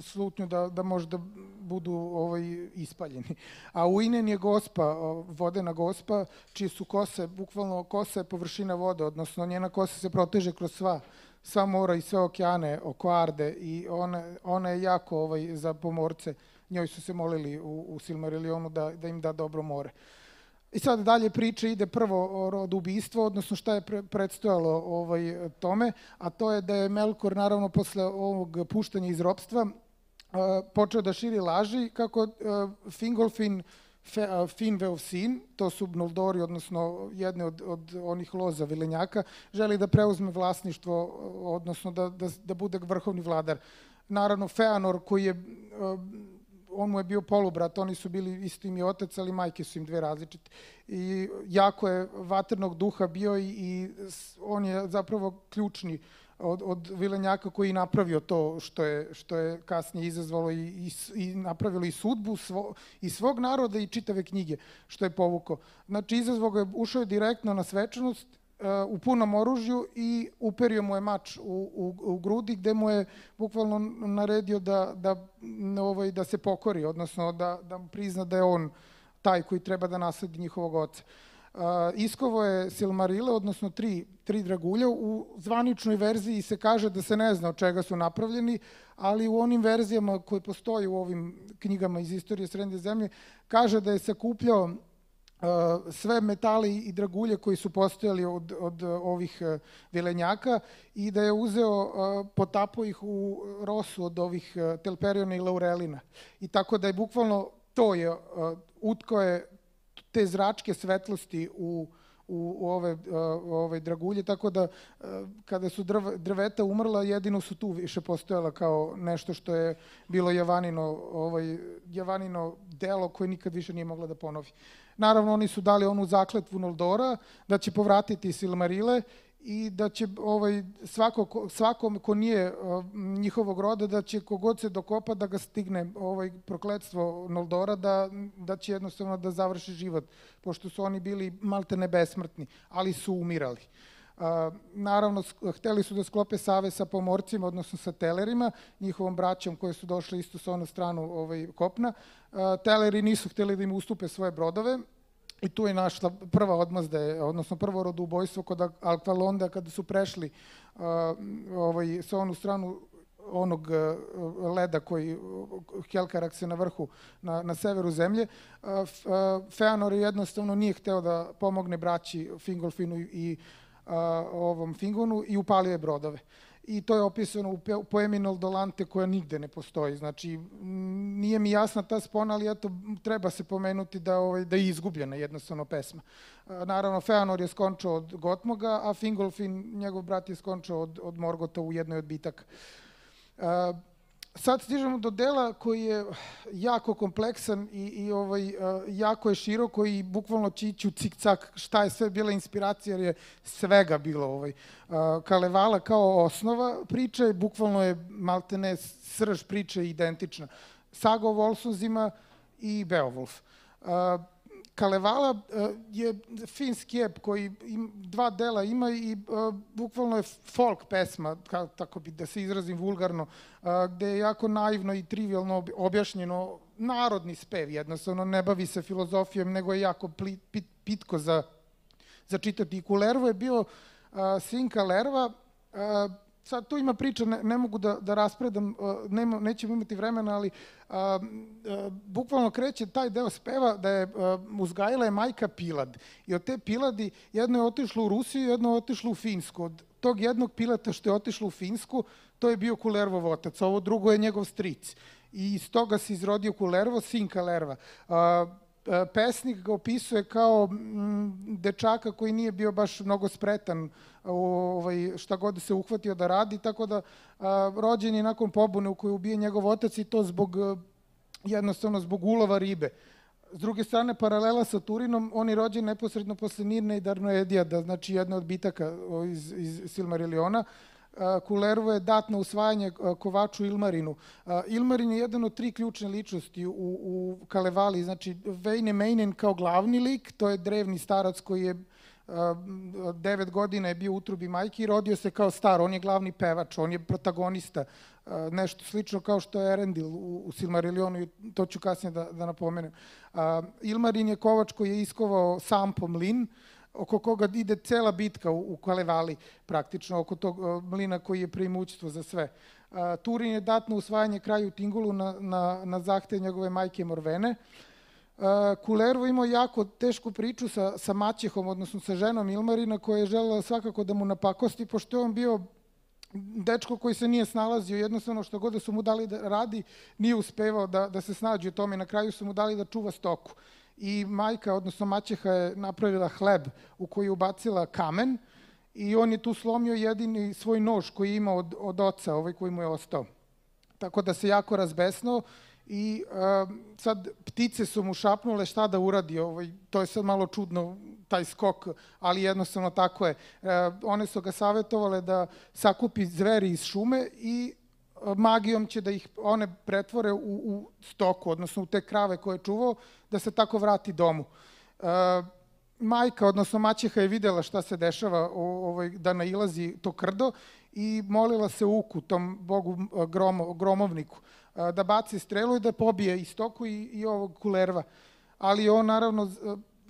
slutnju da možda budu ispaljeni. A Uinen je gospa, vodena gospa, čije su kose, bukvalno kosa je površina vode, odnosno njena kosa se proteže kroz sva sva mora i sve okeane oko Arde i ona je jako za pomorce. Njoj su se molili u Silmariljonu da im da dobro more. I sad dalje priče ide prvo od ubistva, odnosno šta je predstojalo tome, a to je da je Melkor, naravno, posle ovog puštanja iz ropstva počeo da širi laži kako Fingolfin, Finveov sin, to su Noldori, odnosno jedne od onih loza vilenjaka, želi da preuzme vlasništvo, odnosno da bude vrhovni vladar. Naravno, Feanor, koji je, on mu je bio polubrat, oni su bili isto im i otac, ali majke su im dve različite. I jako je vatrenog duha bio i on je zapravo ključni od vilenjaka koji je napravio to što je kasnije izazvalo i napravilo i sudbu i svog naroda i čitave knjige što je povukao. Znači, izazvao ga je, ušao je direktno na svečanost u punom oružju i uperio mu je mač u grudi gde mu je bukvalno naredio da se pokori, odnosno da mu prizna da je on taj koji treba da nasledi njihovog oca. Iskovo je Silmarile, odnosno tri dragulja. U zvaničnoj verziji se kaže da se ne zna od čega su napravljeni, ali u onim verzijama koje postoje u ovim knjigama iz istorije Srednje zemlje, kaže da je sakupljao sve metali i dragulje koji su postojali od ovih vilenjaka i da je uzeo, potapao ih u rosu od ovih Telperiona i Laurelina. I tako da je bukvalno to je, utkao je te zračke svetlosti u ove dragulje, tako da kada su drveta umrla, jedino su tu više postojala kao nešto što je bilo Javanino delo koje nikad više nije mogla da ponovi. Naravno, oni su dali onu zakletvu Noldora da će povratiti Silmarile i da će svakom ko nije njihovog roda, da će kogod se dokopa da ga stigne prokletstvo Noldora, da će jednostavno da završi život, pošto su oni bili maltene besmrtni, ali su umirali. Naravno, hteli su da sklope savez sa pomorcima, odnosno sa Telerima, njihovom braćom koje su došle isto sa onu stranu kopna. Teleri nisu hteli da im ustupe svoje brodove, i tu je našla prva odmazda, odnosno prvo rodoubojstvo kod Alkvalonda kada su prešli sa onu stranu onog leda koji Helkarak se na vrhu, na severu zemlje. Feanor jednostavno nije hteo da pomogne braći Fingolfinu i ovom Fingonu i upalio je brodove. I to je opisano u poemi Noldolante koja nigde ne postoji. Znači, nije mi jasna ta spona, ali eto, treba se pomenuti da je izgubljena jednostavno pesma. Naravno, Feanor je skončao od Gotmoga, a Fingolfin, njegov brat, je skončao od Morgota u jednoj od bitaka. Sad stižemo do dela koji je jako kompleksan i jako je široko i bukvalno će ići u cik-cak šta je sve bila inspiracija jer je svega bilo. Kalevala kao osnova priče, bukvalno je maltene srž priče identična. Saga o Volsunzima i Beowulf. Kalevala je finski ep koji dva dela ima i bukvalno je folk pesma, tako bi da se izrazim vulgarno, gde je jako naivno i trivialno objašnjeno narodni spev jednostavno, ne bavi se filozofijom, nego je jako pitko za čitati. Kulervo je bio sin Kalerva, sad tu ima priča, ne mogu da raspredam, nećemo imati vremena, ali bukvalno kreće taj deo speva da je uzgajila je majka pilad. I od te piladi jedno je otišlo u Rusiju, jedno je otišlo u Finsku. Od tog jednog pilata što je otišlo u Finsku, to je bio Kulervov otac, ovo drugo je njegov stric. I iz toga se izrodio Kulervo, sin Kalerva. Pesnik ga opisuje kao dečaka koji nije bio baš mnogo spretan šta god se uhvatio da radi, tako da rođen je nakon pobune u kojoj ubije njegov otac i to zbog, jednostavno zbog ulova ribe. S druge strane, paralela sa Turinom, on je rođen neposredno posle Nirne i Darnoedijada, znači jedna od bitaka iz Silmariliona. Kulervo je dat na usvajanje kovaču Ilmarinu. Ilmarin je jedan od tri ključne ličnosti u Kalevali, znači Vejne Meinen kao glavni lik, to je drevni starac koji je devet godina je bio u utrubi majke i rodio se kao star, on je glavni pevač, on je protagonista, nešto slično kao što je Erendil u Silmarilionu i to ću kasnije da napomenem. Ilmarin je kovač koji je iskovao sampom mlin, oko koga ide cela bitka u Kalevali praktično, oko tog mlina koji je preimućstvo za sve. Turin je dat na usvajanje kraju Thingolu na zahtev njegove majke Morvene. Kulervo imao jako tešku priču sa maćehom, odnosno sa ženom Ilmarina, koja je želela svakako da mu napakosti, pošto je on bio dečko koji se nije snalazio, jednostavno što god da su mu dali da radi, nije uspevao da se snađe u tome i na kraju su mu dali da čuva stoku. I majka, odnosno maćeha, je napravila hleb u koji je ubacila kamen i on je tu slomio jedini svoj nož koji je imao od oca, ovaj koji mu je ostao. Tako da se jako razbesnao i sad ptice su mu šapnule šta da uradi. To je sad malo čudno, taj skok, ali jednostavno tako je. One su ga savjetovale da sakupi zveri iz šume i magijom će da ih one pretvore u stoku, odnosno u te krave koje je čuvao, da se tako vrati domu. Majka, odnosno maćeha, je videla šta se dešava, da nailazi to krdo i molila se Uku, tom bogu gromovniku, da baci strelu i da pobije i stoku i ovog Kulerva. Ali je on naravno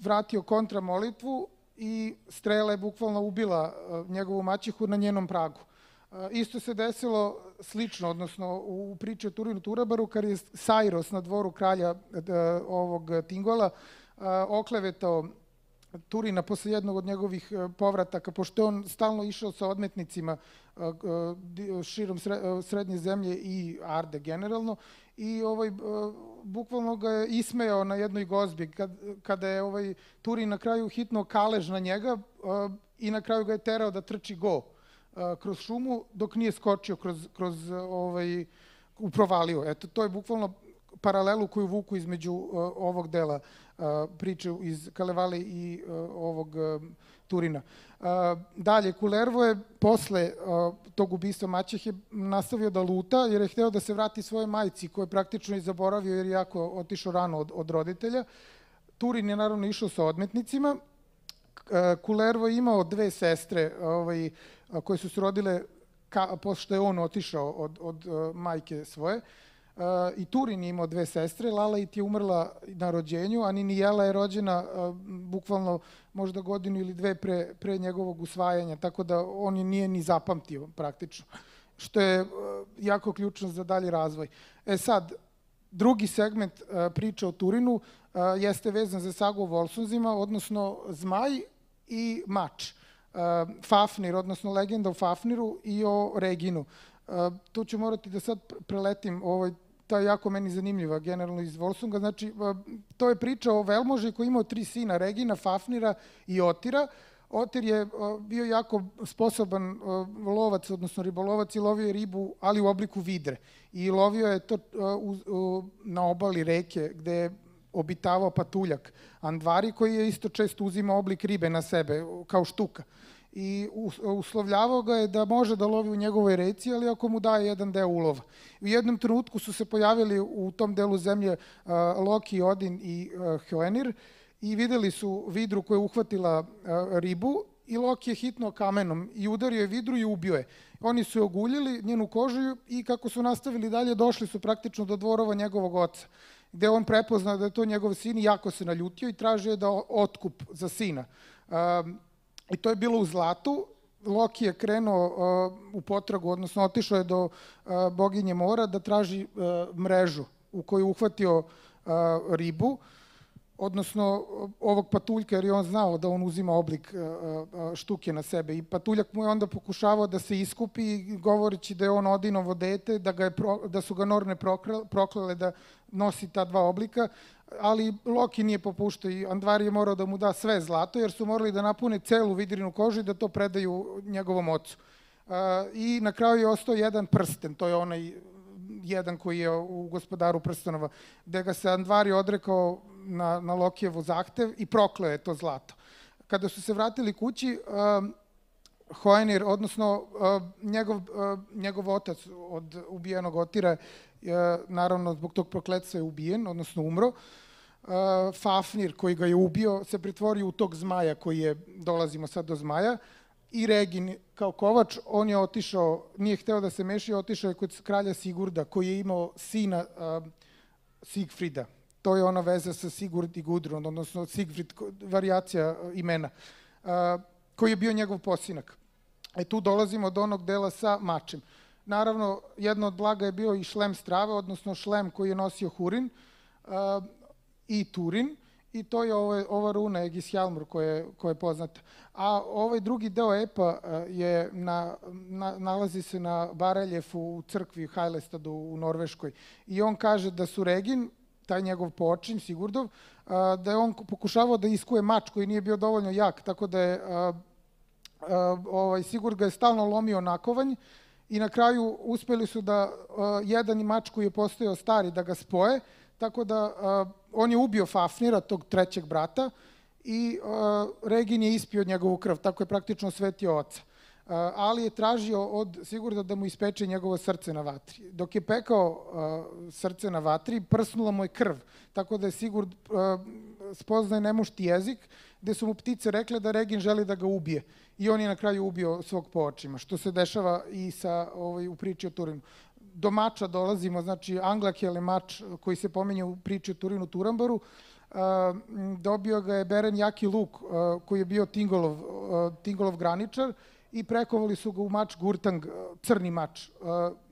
vratio kontra molitvu i strela je bukvalno ubila njegovu maćehu na njenom pragu. Isto se desilo slično, odnosno u priči o Turinu Turambaru, kad je Sajros na dvoru kralja ovog Thingola oklevetao Turina posle jednog od njegovih povrataka, pošto je on stalno išao sa odmetnicima širom Srednje zemlje i Arde generalno, i bukvalno ga je ismejao na jednoj gozbi, kada je Turin na kraju hitno kalež na njega i na kraju ga je terao da trči go kroz šumu, dok nije skočio kroz uprovalio. Eto, to je bukvalno paralelu koju vuku između ovog dela priče iz Kalevale i ovog Turina. Dalje, Kulervo je posle tog ubistva maćehe nastavio da luta, jer je hteo da se vrati svoje majci, koje je praktično i zaboravio, jer je jako otišao rano od roditelja. Turin je naravno išao sa odmetnicima. Kulervo je imao dve sestre koje su se rodile pošto je on otišao od majke svoje. I Turin je imao dve sestre. Lalait je umrla na rođenju, a Ninijela je rođena bukvalno možda godinu ili dve pre njegovog usvajanja, tako da on je nije ni zapamtio praktično, što je jako ključno za dalji razvoj. E sad, drugi segment priče o Turinu jeste vezan za sagu o Volsunzima, odnosno Zmaj i Mač, Fafnir, odnosno legenda o Fafniru i o Reginu. Tu ću morati da sad preletim, ta je jako meni zanimljiva, generalno iz Volsunga. Znači, to je priča o velmoži koji je imao tri sina, Regina, Fafnira i Otira. Otir je bio jako sposoban lovac, odnosno ribolovac, i lovio je ribu, ali u obliku vidre. I lovio je to na obali reke gde je obitavao patuljak Andvari, koji je isto često uzimao oblik ribe na sebe, kao štuka. I uslovljavao ga je da može da lovi u njegovoj reci, ali ako mu daje jedan deo ulova. U jednom trenutku su se pojavili u tom delu zemlje Loki, Odin i Hjoenir, i videli su vidru koja je uhvatila ribu i Loki je hitno kamenom i udario je vidru i ubio je. Oni su je oguljili, njenu kožu, i kako su nastavili dalje, došli su praktično do dvorova njegovog oca, gde on prepoznao da je to njegov sin i jako se naljutio i tražio je da otkup za sina. I to je bilo u zlatu. Loki je krenuo u potragu, odnosno otišao je do boginje mora da traži mrežu u kojoj je uhvatio ribu, odnosno ovog patuljka, jer je on znao da on uzima oblik štuke na sebe. I patuljak mu je onda pokušavao da se iskupi, govoreći da je on Odinovo dete, da su ga Norne proklele da nosi ta dva oblika, ali Loki nije popuštao i Andvari je morao da mu da sve zlato, jer su morali da napune celu vidrinu kožu i da to predaju njegovom ocu. I na kraju je ostao jedan prsten, to je onaj jedan koji je u Gospodaru prstenova, gde ga se Andvari odrekao na Lokijevu zahtev i prokleo je to zlato. Kada su se vratili kući, Hoenir, odnosno njegov otac od ubijenog Otira, naravno zbog tog prokletstva je ubijen, odnosno umro. Fafnir, koji ga je ubio, se pretvorio u tog zmaja koji je, dolazimo sad do zmaja, i Regin kao kovač, on je otišao, nije hteo da se meša, otišao je kod kralja Sigurda, koji je imao sina Sigfrida. To je ona veza sa Sigurd i Gudrun, odnosno Sigfrid, varijacija imena, koji je bio njegov posinak. E tu dolazimo do onog dela sa mačem. Naravno, jedno od blaga je bio i šlem strave, odnosno šlem koji je nosio Hurin i Turin, i to je ova runa Egishjalmur koja je poznata. A ovaj drugi deo epa nalazi se na bareljefu u crkvi Hajlestadu u Norveškoj. I on kaže da su Regin, taj njegov poočin, Sigurdov, da je on pokušavao da iskuje mač koji nije bio dovoljno jak, tako da je Sigurd ga je stalno lomio na kovanj i na kraju uspeli su da jedan mač koji je postojao stari da ga spoje, tako da on je ubio Fafnira, tog trećeg brata, i Regin je ispio njegovu krv, tako je praktično osvetio oca. Ali je tražio od Sigurda da mu ispeče njegovo srce na vatri. Dok je pekao srce na vatri, prsnula mu je krv, tako da je Sigurd spoznao nemušti jezik, gde su mu ptice rekle da Regin želi da ga ubije. I on je na kraju ubio svog poočima, što se dešava i u priči o Turinu. Do mača dolazimo, znači Anglakele mač koji se pominje u priči o Turinu Turambaru, dobio ga je Beren Jaki Luk, koji je bio Thingolov graničar, i prekovali su ga u mač Gurtang, crni mač.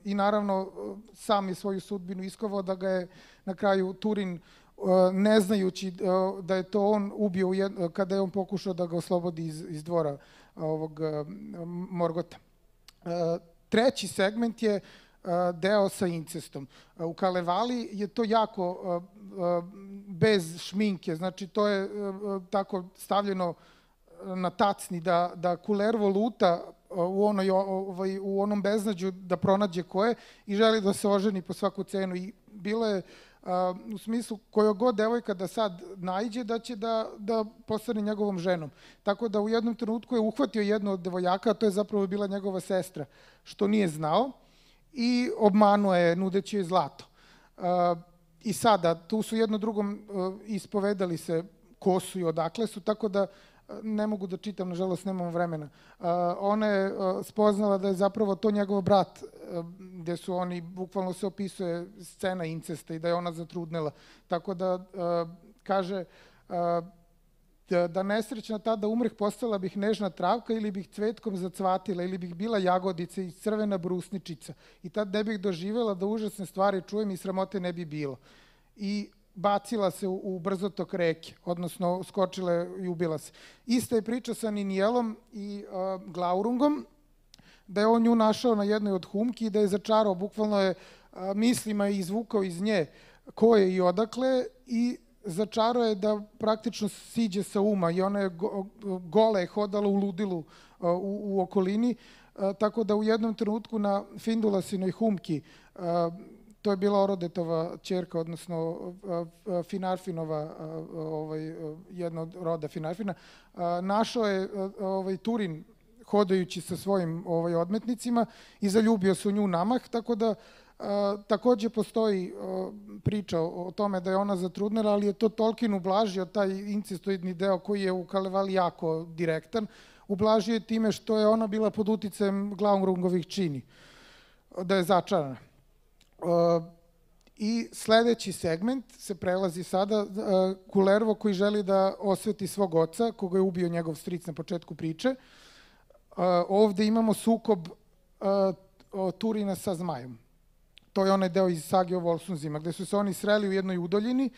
I naravno, sam je svoju sudbinu iskovao da ga je na kraju Turin, ne znajući da je to on, ubio kada je on pokušao da ga oslobodi iz dvora Morgota. Treći segment je deo sa incestom. U Kalevali je to jako bez šminke, znači to je tako stavljeno na tacni, da Kulervo luta u onom beznađu da pronađe ko je i želi da se oženi po svaku cenu. I bilo je u smislu koja god devojka da sad naiđe da će da postane njegovom ženom. Tako da u jednom trenutku je uhvatio jednu od devojaka, a to je zapravo bila njegova sestra, što nije znao, i obmanuo je nudeći joj zlato. I sada, tu su jedno drugom ispovedali se ko su i odakle su, tako da ne mogu da čitam, nažalost nemam vremena. Ona je spoznala da je zapravo to njegov brat, gde su oni, bukvalno se opisuje scena incesta i da je ona zatrudnela. Tako da kaže da nesrećna tada umreh postala bih nežna travka ili bih cvetkom zacvatila ili bih bila jagodica i crvena brusničica i tad ne bih doživjela da užasne stvari čujem i sramote ne bi bilo. I bacila se u brzotok reke, odnosno skočila je i ubila se. Ista je priča sa Ninijelom i Glaurungom, da je on nju našao na jednoj od humki i da je začarao, bukvalno je mislima izvukao iz nje ko je i odakle i začarao je da praktično siđe sa uma i ona je gole hodala u ludilu u okolini, tako da u jednom trenutku na Findulasinoj humki, to je bila Orodetova čerka, odnosno Finarfinova, jedna od roda Finarfina, našao je Turin hodajući sa svojim odmetnicima i zaljubio se u nju namah, tako da takođe postoji priča o tome da je ona zatrudnela, ali je to Tolkien ublažio, taj incestoidni deo koji je u Kalevali jako direktan, ublažio je time što je ona bila pod uticajem Glaurungovih čini, da je začarana. I sledeći segment se prelazi sada, Kulervo koji želi da osveti svog oca, koga je ubio njegov stric na početku priče, Ovde imamo sukob Turina sa Zmajom. To je onaj deo iz sage o Volsunzima, gde su se oni sreli u jednoj udoljini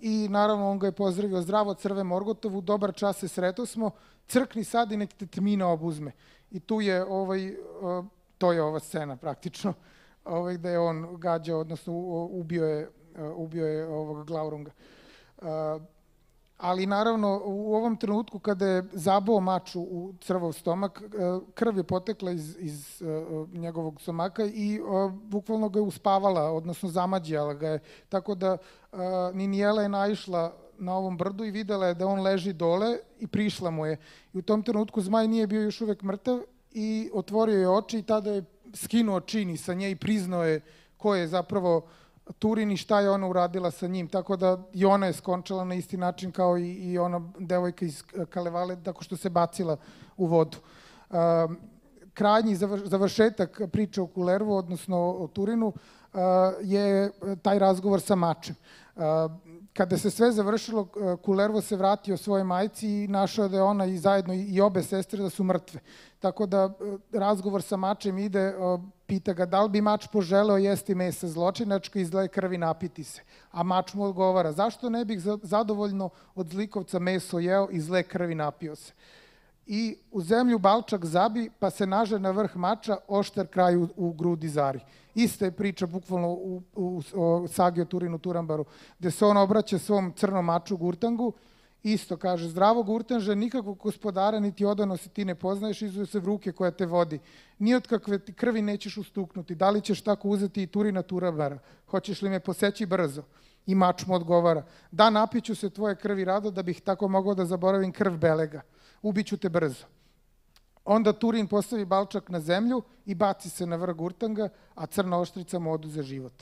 i naravno on ga je pozdravio zdravo, crve Morgotovu, dobar čas se sreto smo, crkni sad i nek te tmina obuzme. I tu je ovaj, to je ova scena praktično, gde je on gađao, odnosno ubio je, ubio je ovog Glaurunga. Ali naravno u ovom trenutku kada je zabao mač u crvov stomak, krv je potekla iz, iz njegovog stomaka i bukvalno ga je uspavala, odnosno zamađijala ga je. Tako da Ninijela je naišla na ovom brdu i videla je da on leži dole i prišla mu je. I u tom trenutku Zmaj nije bio još uvek mrtav i otvorio je oči i tada je skinuo čini sa nje i priznao je ko je zapravo Turin i šta je ona uradila sa njim, tako da i ona je skončala na isti način kao i ona devojka iz Kalevale, tako što se bacila u vodu. Krajnji završetak priče o Kulervu, odnosno o Turinu, je taj razgovor sa mačem. Kada se sve završilo, Kulervo se vratio svoje majci i našao da je ona i zajedno i obe sestre da su mrtve. Tako da razgovor sa mačem ide, pita ga da li bi mač poželeo jesti mesa zločinačka, izdaje krvi napiti se. A mač mu odgovara, zašto ne bih zadovoljno od zlikovca meso jeo i zle krvi napio se. I u zemlju balčak zabi, pa se naže na vrh mača, oštar kraj u grudi zari. Ista je priča bukvalno u sagi o Turinu Turambaru, gde se on obraća svom crnom maču Gurtangu, isto kaže, zdravo Gurtanže, nikakvog gospodara niti odanosti ti ne poznaješ, izuje se v ruke koja te vodi. Ni od kakve krvi nećeš ustuknuti, da li ćeš tako uzeti i Turina Turambara? Hoćeš li me poseći brzo? I mač mu odgovara, da napiću se tvoje krvi rado da bih tako mogao da zaboravim krv belega. Ubiću te brzo. Onda Turin postavi balčak na zemlju i baci se na vrh Gurtanga, a crna oštrica mu oduze život.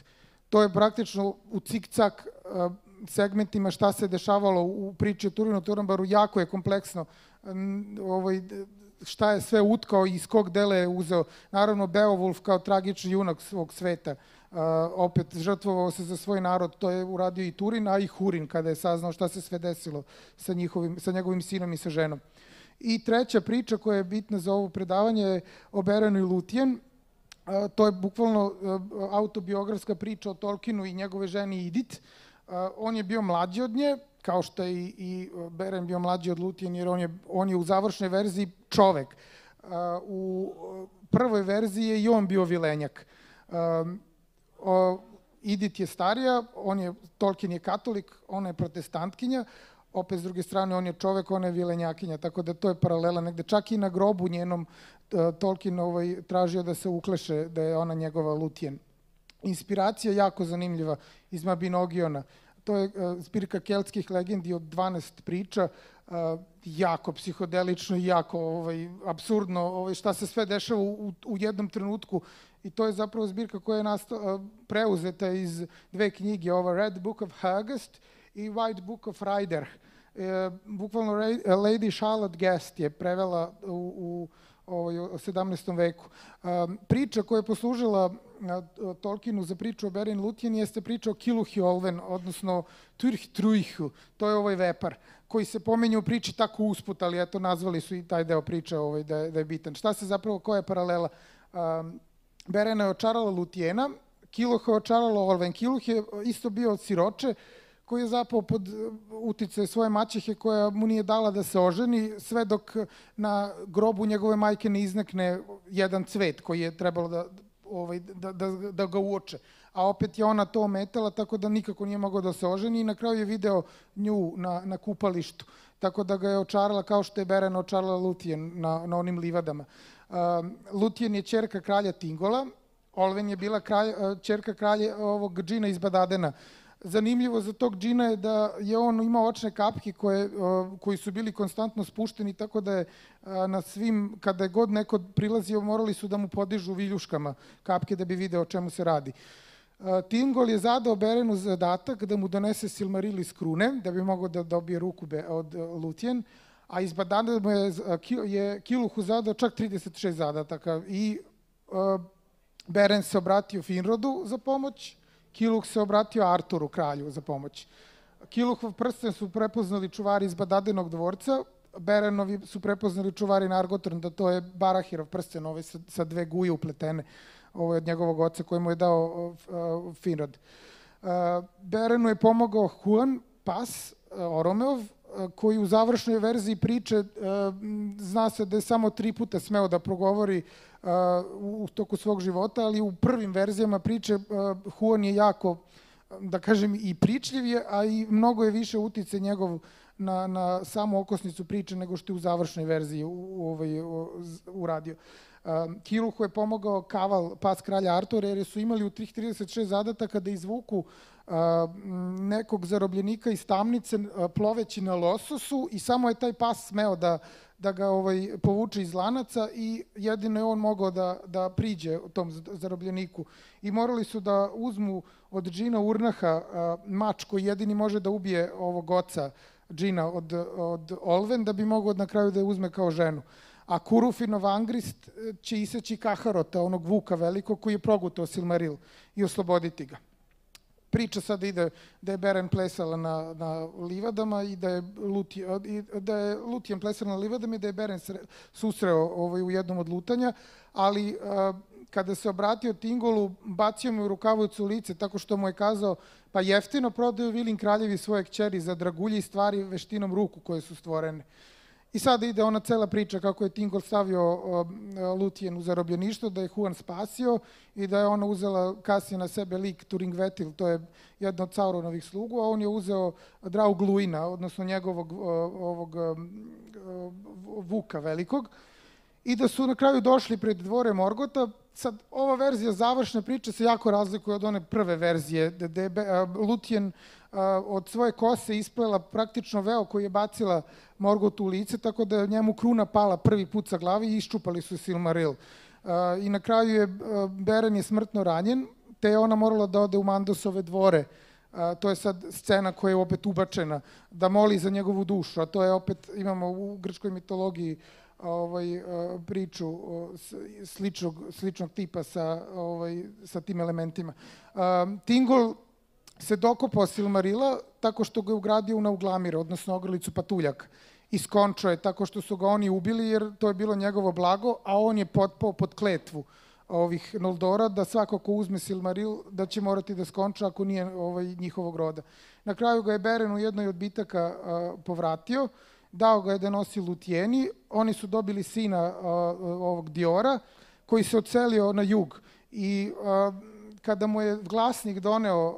To je praktično u cik-cak segmentima šta se dešavalo u priči o Turinu Turambaru, jako je kompleksno šta je sve utkao i iz kog dela je uzeo. Naravno, Beowulf kao tragični junak svog sveta, opet žrtvovao se za svoj narod, to je uradio i Turin, a i Hurin kada je saznao šta se sve desilo sa njegovim sinom i sa ženom. I treća priča koja je bitna za ovo predavanje je o Beorenu i Lutijenu. To je bukvalno autobiografska priča o Tolkienu i njegove ženi Idit. On je bio mlađi od nje, kao što je i Beoren bio mlađi od Lutijena, jer on je u završnoj verziji čovek. U prvoj verziji je i on bio vilenjak. Idit je starija, Tolkien je katolik, ona je protestantkinja, opet s druge strane on je čovek, ona je vilenjakinja, tako da to je paralela negde. Čak i na grobu njenom Tolkien tražio da se ukleše da je ona njegova Lutijen. Inspiracija je jako zanimljiva iz Mabinogiona. To je zbirka keltskih legendi od dvanaest priča, jako psihodelično i jako apsurdno, šta se sve dešava u jednom trenutku. I to je zapravo zbirka koja je preuzeta iz dve knjige, ova Red Book of Haggast i White Book of Rider. Bukvalno Lady Charlotte Guest je prevela u sedamnaestom veku. Priča koja je poslužila Tolkienu za priču o Beorenu i Lutijenu jeste priča o Kiluhiolven, odnosno Turhtruihu, to je ovaj vepar, koji se pominje u priči tako usput, ali eto nazvali su i taj deo priča da je bitan. Šta se zapravo, koja je paralela? Beorena je očarala Lutijena, Kiluha je očarala Olven. Kiluh je isto bio od siroče, koji je zapao pod utice svoje maćehe koja mu nije dala da se oženi, sve dok na grobu njegove majke ne iznekne jedan cvet koji je trebalo da da ga uoče. A opet je ona to ometala, tako da nikako nije mogao da se oženi i na kraju je video nju na kupalištu. Tako da ga je očarala kao što je Beoren očarala Lutijen na onim livadama. Lutijen je ćerka kralja Thingola, Olwen je bila ćerka kralja ovog džina iz Badadena. Zanimljivo za tog džina je da je on imao očne kapke koji su bili konstantno spušteni, tako da je na svim, kada je god neko prilazio, morali su da mu podižu viljuškama kapke da bi video o čemu se radi. Thingol je zadao Beorenu zadatak da mu donese Silmaril iz krune, da bi mogao da dobije ruku od Lutijen, a iz Badana je Kiluhu zadao čak trideset šest zadataka. I Beoren se obratio Finrodu za pomoć, Kiluh se obratio Arturu, kralju, za pomoć. Kiluhov prsten su prepoznali čuvari iz Badadenog dvorca, Berenovi su prepoznali čuvari Nargothrn, da to je Barahirov prsten, ovaj sa dve guje upletene, ovo je od njegovog oca koji mu je dao Finrod. Berenu je pomogao Huan Pas, Oromeov, koji u završnoj verziji priče zna se da je samo tri puta smeo da progovori u toku svog života, ali u prvim verzijama priče Huan je jako, da kažem, i pričljiv je, a i mnogo je više utice njegov na samu okosnicu priče nego što je u završnoj verziji uradio. Kiluhu je pomogao Kaval, pas kralja Artura, jer su imali u tih trideset šest zadataka da izvuku nekog zarobljenika iz tamnice ploveći na lososu i samo je taj pas smeo da ga povuče iz lanaca i jedino je on mogao da priđe tom zarobljeniku. I morali su da uzmu od džina Urnaha mač koji jedini može da ubije ovog oca džina od Olven, da bi mogao na kraju da je uzme kao ženu. A Kurufinov Angrist će iseći Kaharota, onog vuka velikog koji je progutao Silmaril, i osloboditi ga. Priča sada ide da je Beren plesala na livadama i da je Lutijen plesala na livadama i da je Beren susreo u jednom od lutanja, ali kada se obratio Thingolu, bacio mu rukavicu u lice tako što mu je kazao: pa jeftino prodaju Vilin kraljevi svoje kćeri za dragulje i stvari veštinom ruku koje su stvorene. I sada ide ona cela priča kako je Thingol stavio Lutijen u zarobljeništvo, da je Huan spasio i da je ona uzela kasnije na sebe lik Turingvetil, to je jedna od Sauronovih slugu, a on je uzeo Draug Luina, odnosno njegovog vuka velikog, i da su na kraju došli pred dvore Morgota. Sad, ova verzija završne priče se jako razlikuje od one prve verzije, gde je Lutijen od svoje kose isplela praktično veo koji je bacila Morgotu u lice, tako da je njemu kruna pala prvi put sa glavi i iščupali su Silmaril. I na kraju je Beren je smrtno ranjen, te je ona morala da ode u Mandosove dvore. To je sad scena koja je opet ubačena, da moli za njegovu dušu, a to je opet, imamo u grčkoj mitologiji priču sličnog tipa sa tim elementima. Thingol se dokopao Silmarila tako što ga je ugradio u Nauglamir, odnosno ogrlicu patuljak. Iskončao je tako što su ga oni ubili, jer to je bilo njegovo blago, a on je potpao pod kletvu ovih Noldora, da svako ko uzme Silmaril, da će morati da skonča ako nije njihovog roda. Na kraju ga je Beren u jednoj od bitaka povratio, dao ga je da nosi Lutijeni, oni su dobili sina ovog Diora, koji se odselio na jug, i kada mu je glasnik doneo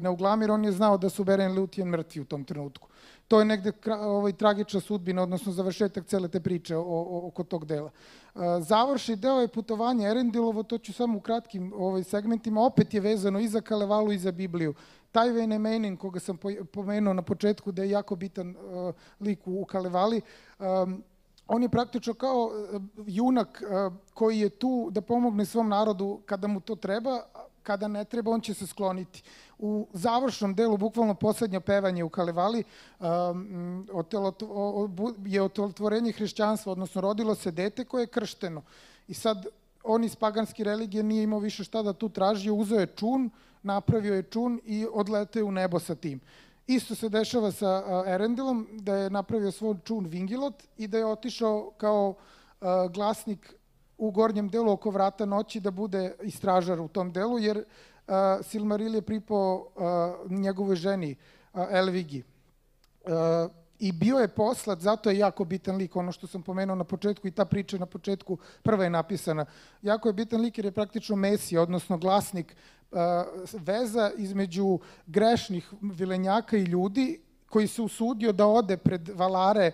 Nauglamir, on je znao da su Beren i Lutijen mrtvi u tom trenutku. To je negde tragična sudbina, odnosno završetak cele te priče oko tog dela. Završni deo je putovanje Erendilovo, to ću samo u kratkim segmentima, opet je vezano i za Kalevalu i za Bibliju. Taj Venemenin, koga sam pomenuo na početku, da je jako bitan lik u Kalevali, on je praktično kao junak koji je tu da pomogne svom narodu kada mu to treba, kada ne treba, on će se skloniti. U završnom delu, bukvalno poslednje pevanje u Kalevali, je otvorjenje hrišćanstva, odnosno rodilo se dete koje je kršteno. I sad, on iz paganske religije nije imao više šta da tu traži, uzeo je čun, napravio je čun i odletao je u nebo sa tim. Isto se dešava sa Erendilom, da je napravio svoj čun Vingilot i da je otišao kao glasnik u gornjem delu oko vrata noći da bude istražar u tom delu, jer Silmaril je pripao njegovoj ženi Elvigi. I bio je poslat, zato je jako bitan lik, ono što sam pomenuo na početku, i ta priča na početku prva je napisana. Jako je bitan lik jer je praktično mesija, odnosno glasnik, veza između grešnih vilenjaka i ljudi, koji se usudio da ode pred Valare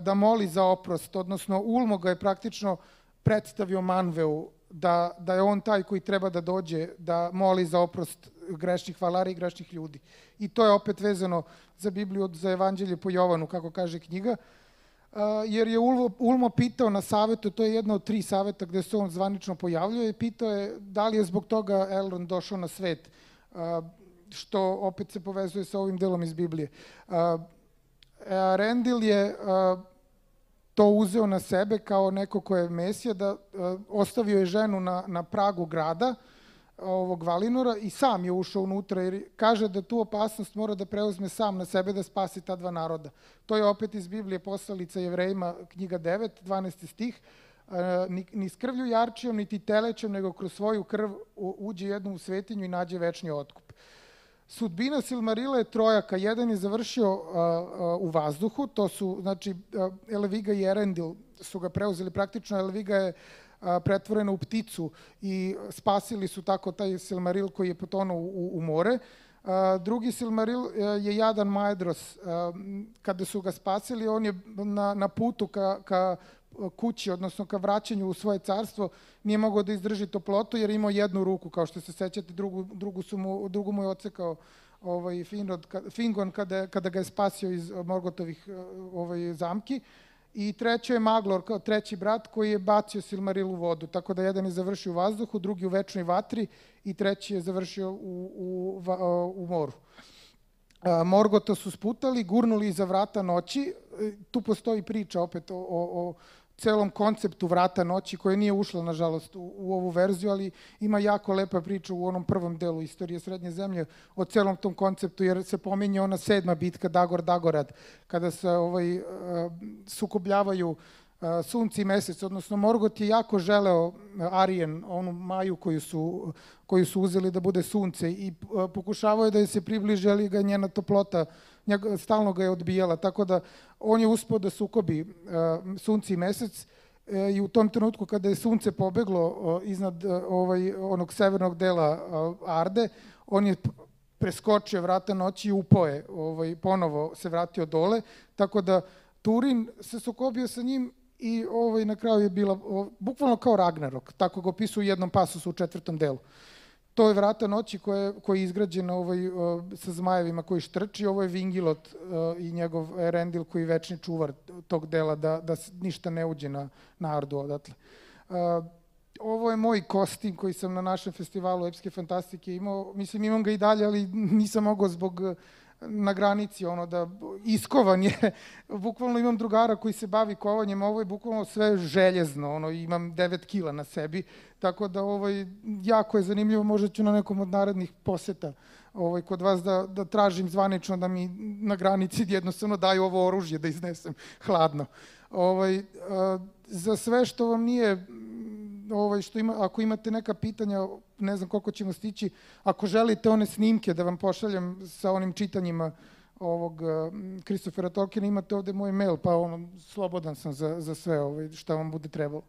da moli za oprost, odnosno Ulmo ga je praktično predstavio Manveu, da je on taj koji treba da dođe da moli za oprost grešnih Valara i grešnih ljudi. I to je opet vezano za Bibliju, za Evanđelje po Jovanu, kako kaže knjiga, jer je Ulmo pitao na savetu, to je jedna od tri saveta gde se on zvanično pojavljuje, i pitao je da li je zbog toga Elrond došao na svet, što opet se povezuje sa ovim delom iz Biblije. Erendil je to uzeo na sebe kao neko ko je mesija, da ostavio je ženu na pragu grada, ovog Valinora i sam je ušao unutra jer kaže da tu opasnost mora da preuzme sam na sebe da spasi ta dva naroda. To je opet iz Biblije Poslalica Jevrejima, knjiga devet, dvanaesti stih. Ni skrvlju jarčijom, niti telećom, nego kroz svoju krv uđe jednom u svetinju i nađe večni otkup. Sudbina Silmarila je trojaka. Jedan je završio u vazduhu, to su, znači, Eleviga i Erendil su ga preuzeli praktično. Eleviga je pretvorena u pticu i spasili su tako taj Silmaril koji je potonuo u more. Drugi Silmaril je jadan Maedros. Kada su ga spasili, on je na putu ka kući, odnosno ka vraćanju u svoje carstvo, nije mogao da izdrži toplotu jer je imao jednu ruku, kao što se sećate, drugu mu je odsekao Fingon kada ga je spasio iz Morgotovih zamki. I treći je Maglor, treći brat, koji je bacio Silmaril u vodu. Tako da jedan je završio u vazduhu, drugi u večnoj vatri i treći je završio u moru. Morgota su sputali, gurnuli iza vrata noći. Tu postoji priča opet o celom konceptu vrata noći, koja nije ušla, nažalost, u ovu verziju, ali ima jako lepa priča u onom prvom delu istorije Srednje zemlje o celom tom konceptu, jer se pominje ona sedma bitka Dagor Dagorad, kada se sukobljavaju sunci i mesec, odnosno Morgot je jako želeo Arijen, onu Maju koju su uzeli da bude sunce i pokušavao je da je se približi, ali ga njena toplota stalno ga je odbijala, tako da on je uspeo da sukobi sunce i mesec i u tom trenutku kada je sunce pobeglo iznad onog severnog dela Arde, on je preskočio vrata noći i upao je, ponovo se vratio dole, tako da Turin se sukobio sa njim i na kraju je bila bukvalno kao Ragnarok, tako ga opisuju u jednom pasusu u četvrtom delu. To je vrata noći koja je izgrađena sa zmajevima koji štrči, ovo je Vingilot i njegov Erendil koji je večni čuvar tog dela da ništa ne uđe na Ardu odatle. Ovo je moj kostim koji sam na našem festivalu epske fantastike imao, mislim imam ga i dalje, ali nisam mogao zbog na granici, ono da iskovan je, bukvalno imam drugara koji se bavi kovanjem, ovo je bukvalno sve željezno, ono imam devet kila na sebi, tako da ovo je jako je zanimljivo, možda ću na nekom od narednih poseta kod vas da tražim zvanično da mi na granici jednostavno daju ovo oružje da iznesem hladno. Za sve što vam nije, ako imate neka pitanja, ne znam koliko ćemo stići, ako želite one snimke da vam pošaljem sa onim čitanjima ovog Christophera Tolkiena, imate ovde moj mail, pa slobodan sam za sve šta vam bude trebalo.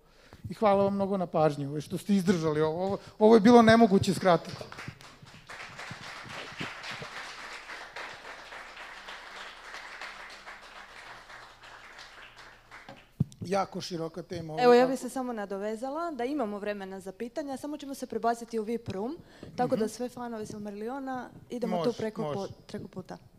I hvala vam mnogo na pažnju što ste izdržali ovo. Ovo je bilo nemoguće skratiti. Jako široka tema. Evo, ja bih se samo nadovezala da imamo vremena za pitanja, samo ćemo se prebaciti u V I P room, tako da sve fanove Silmariljona idemo tu preko puta.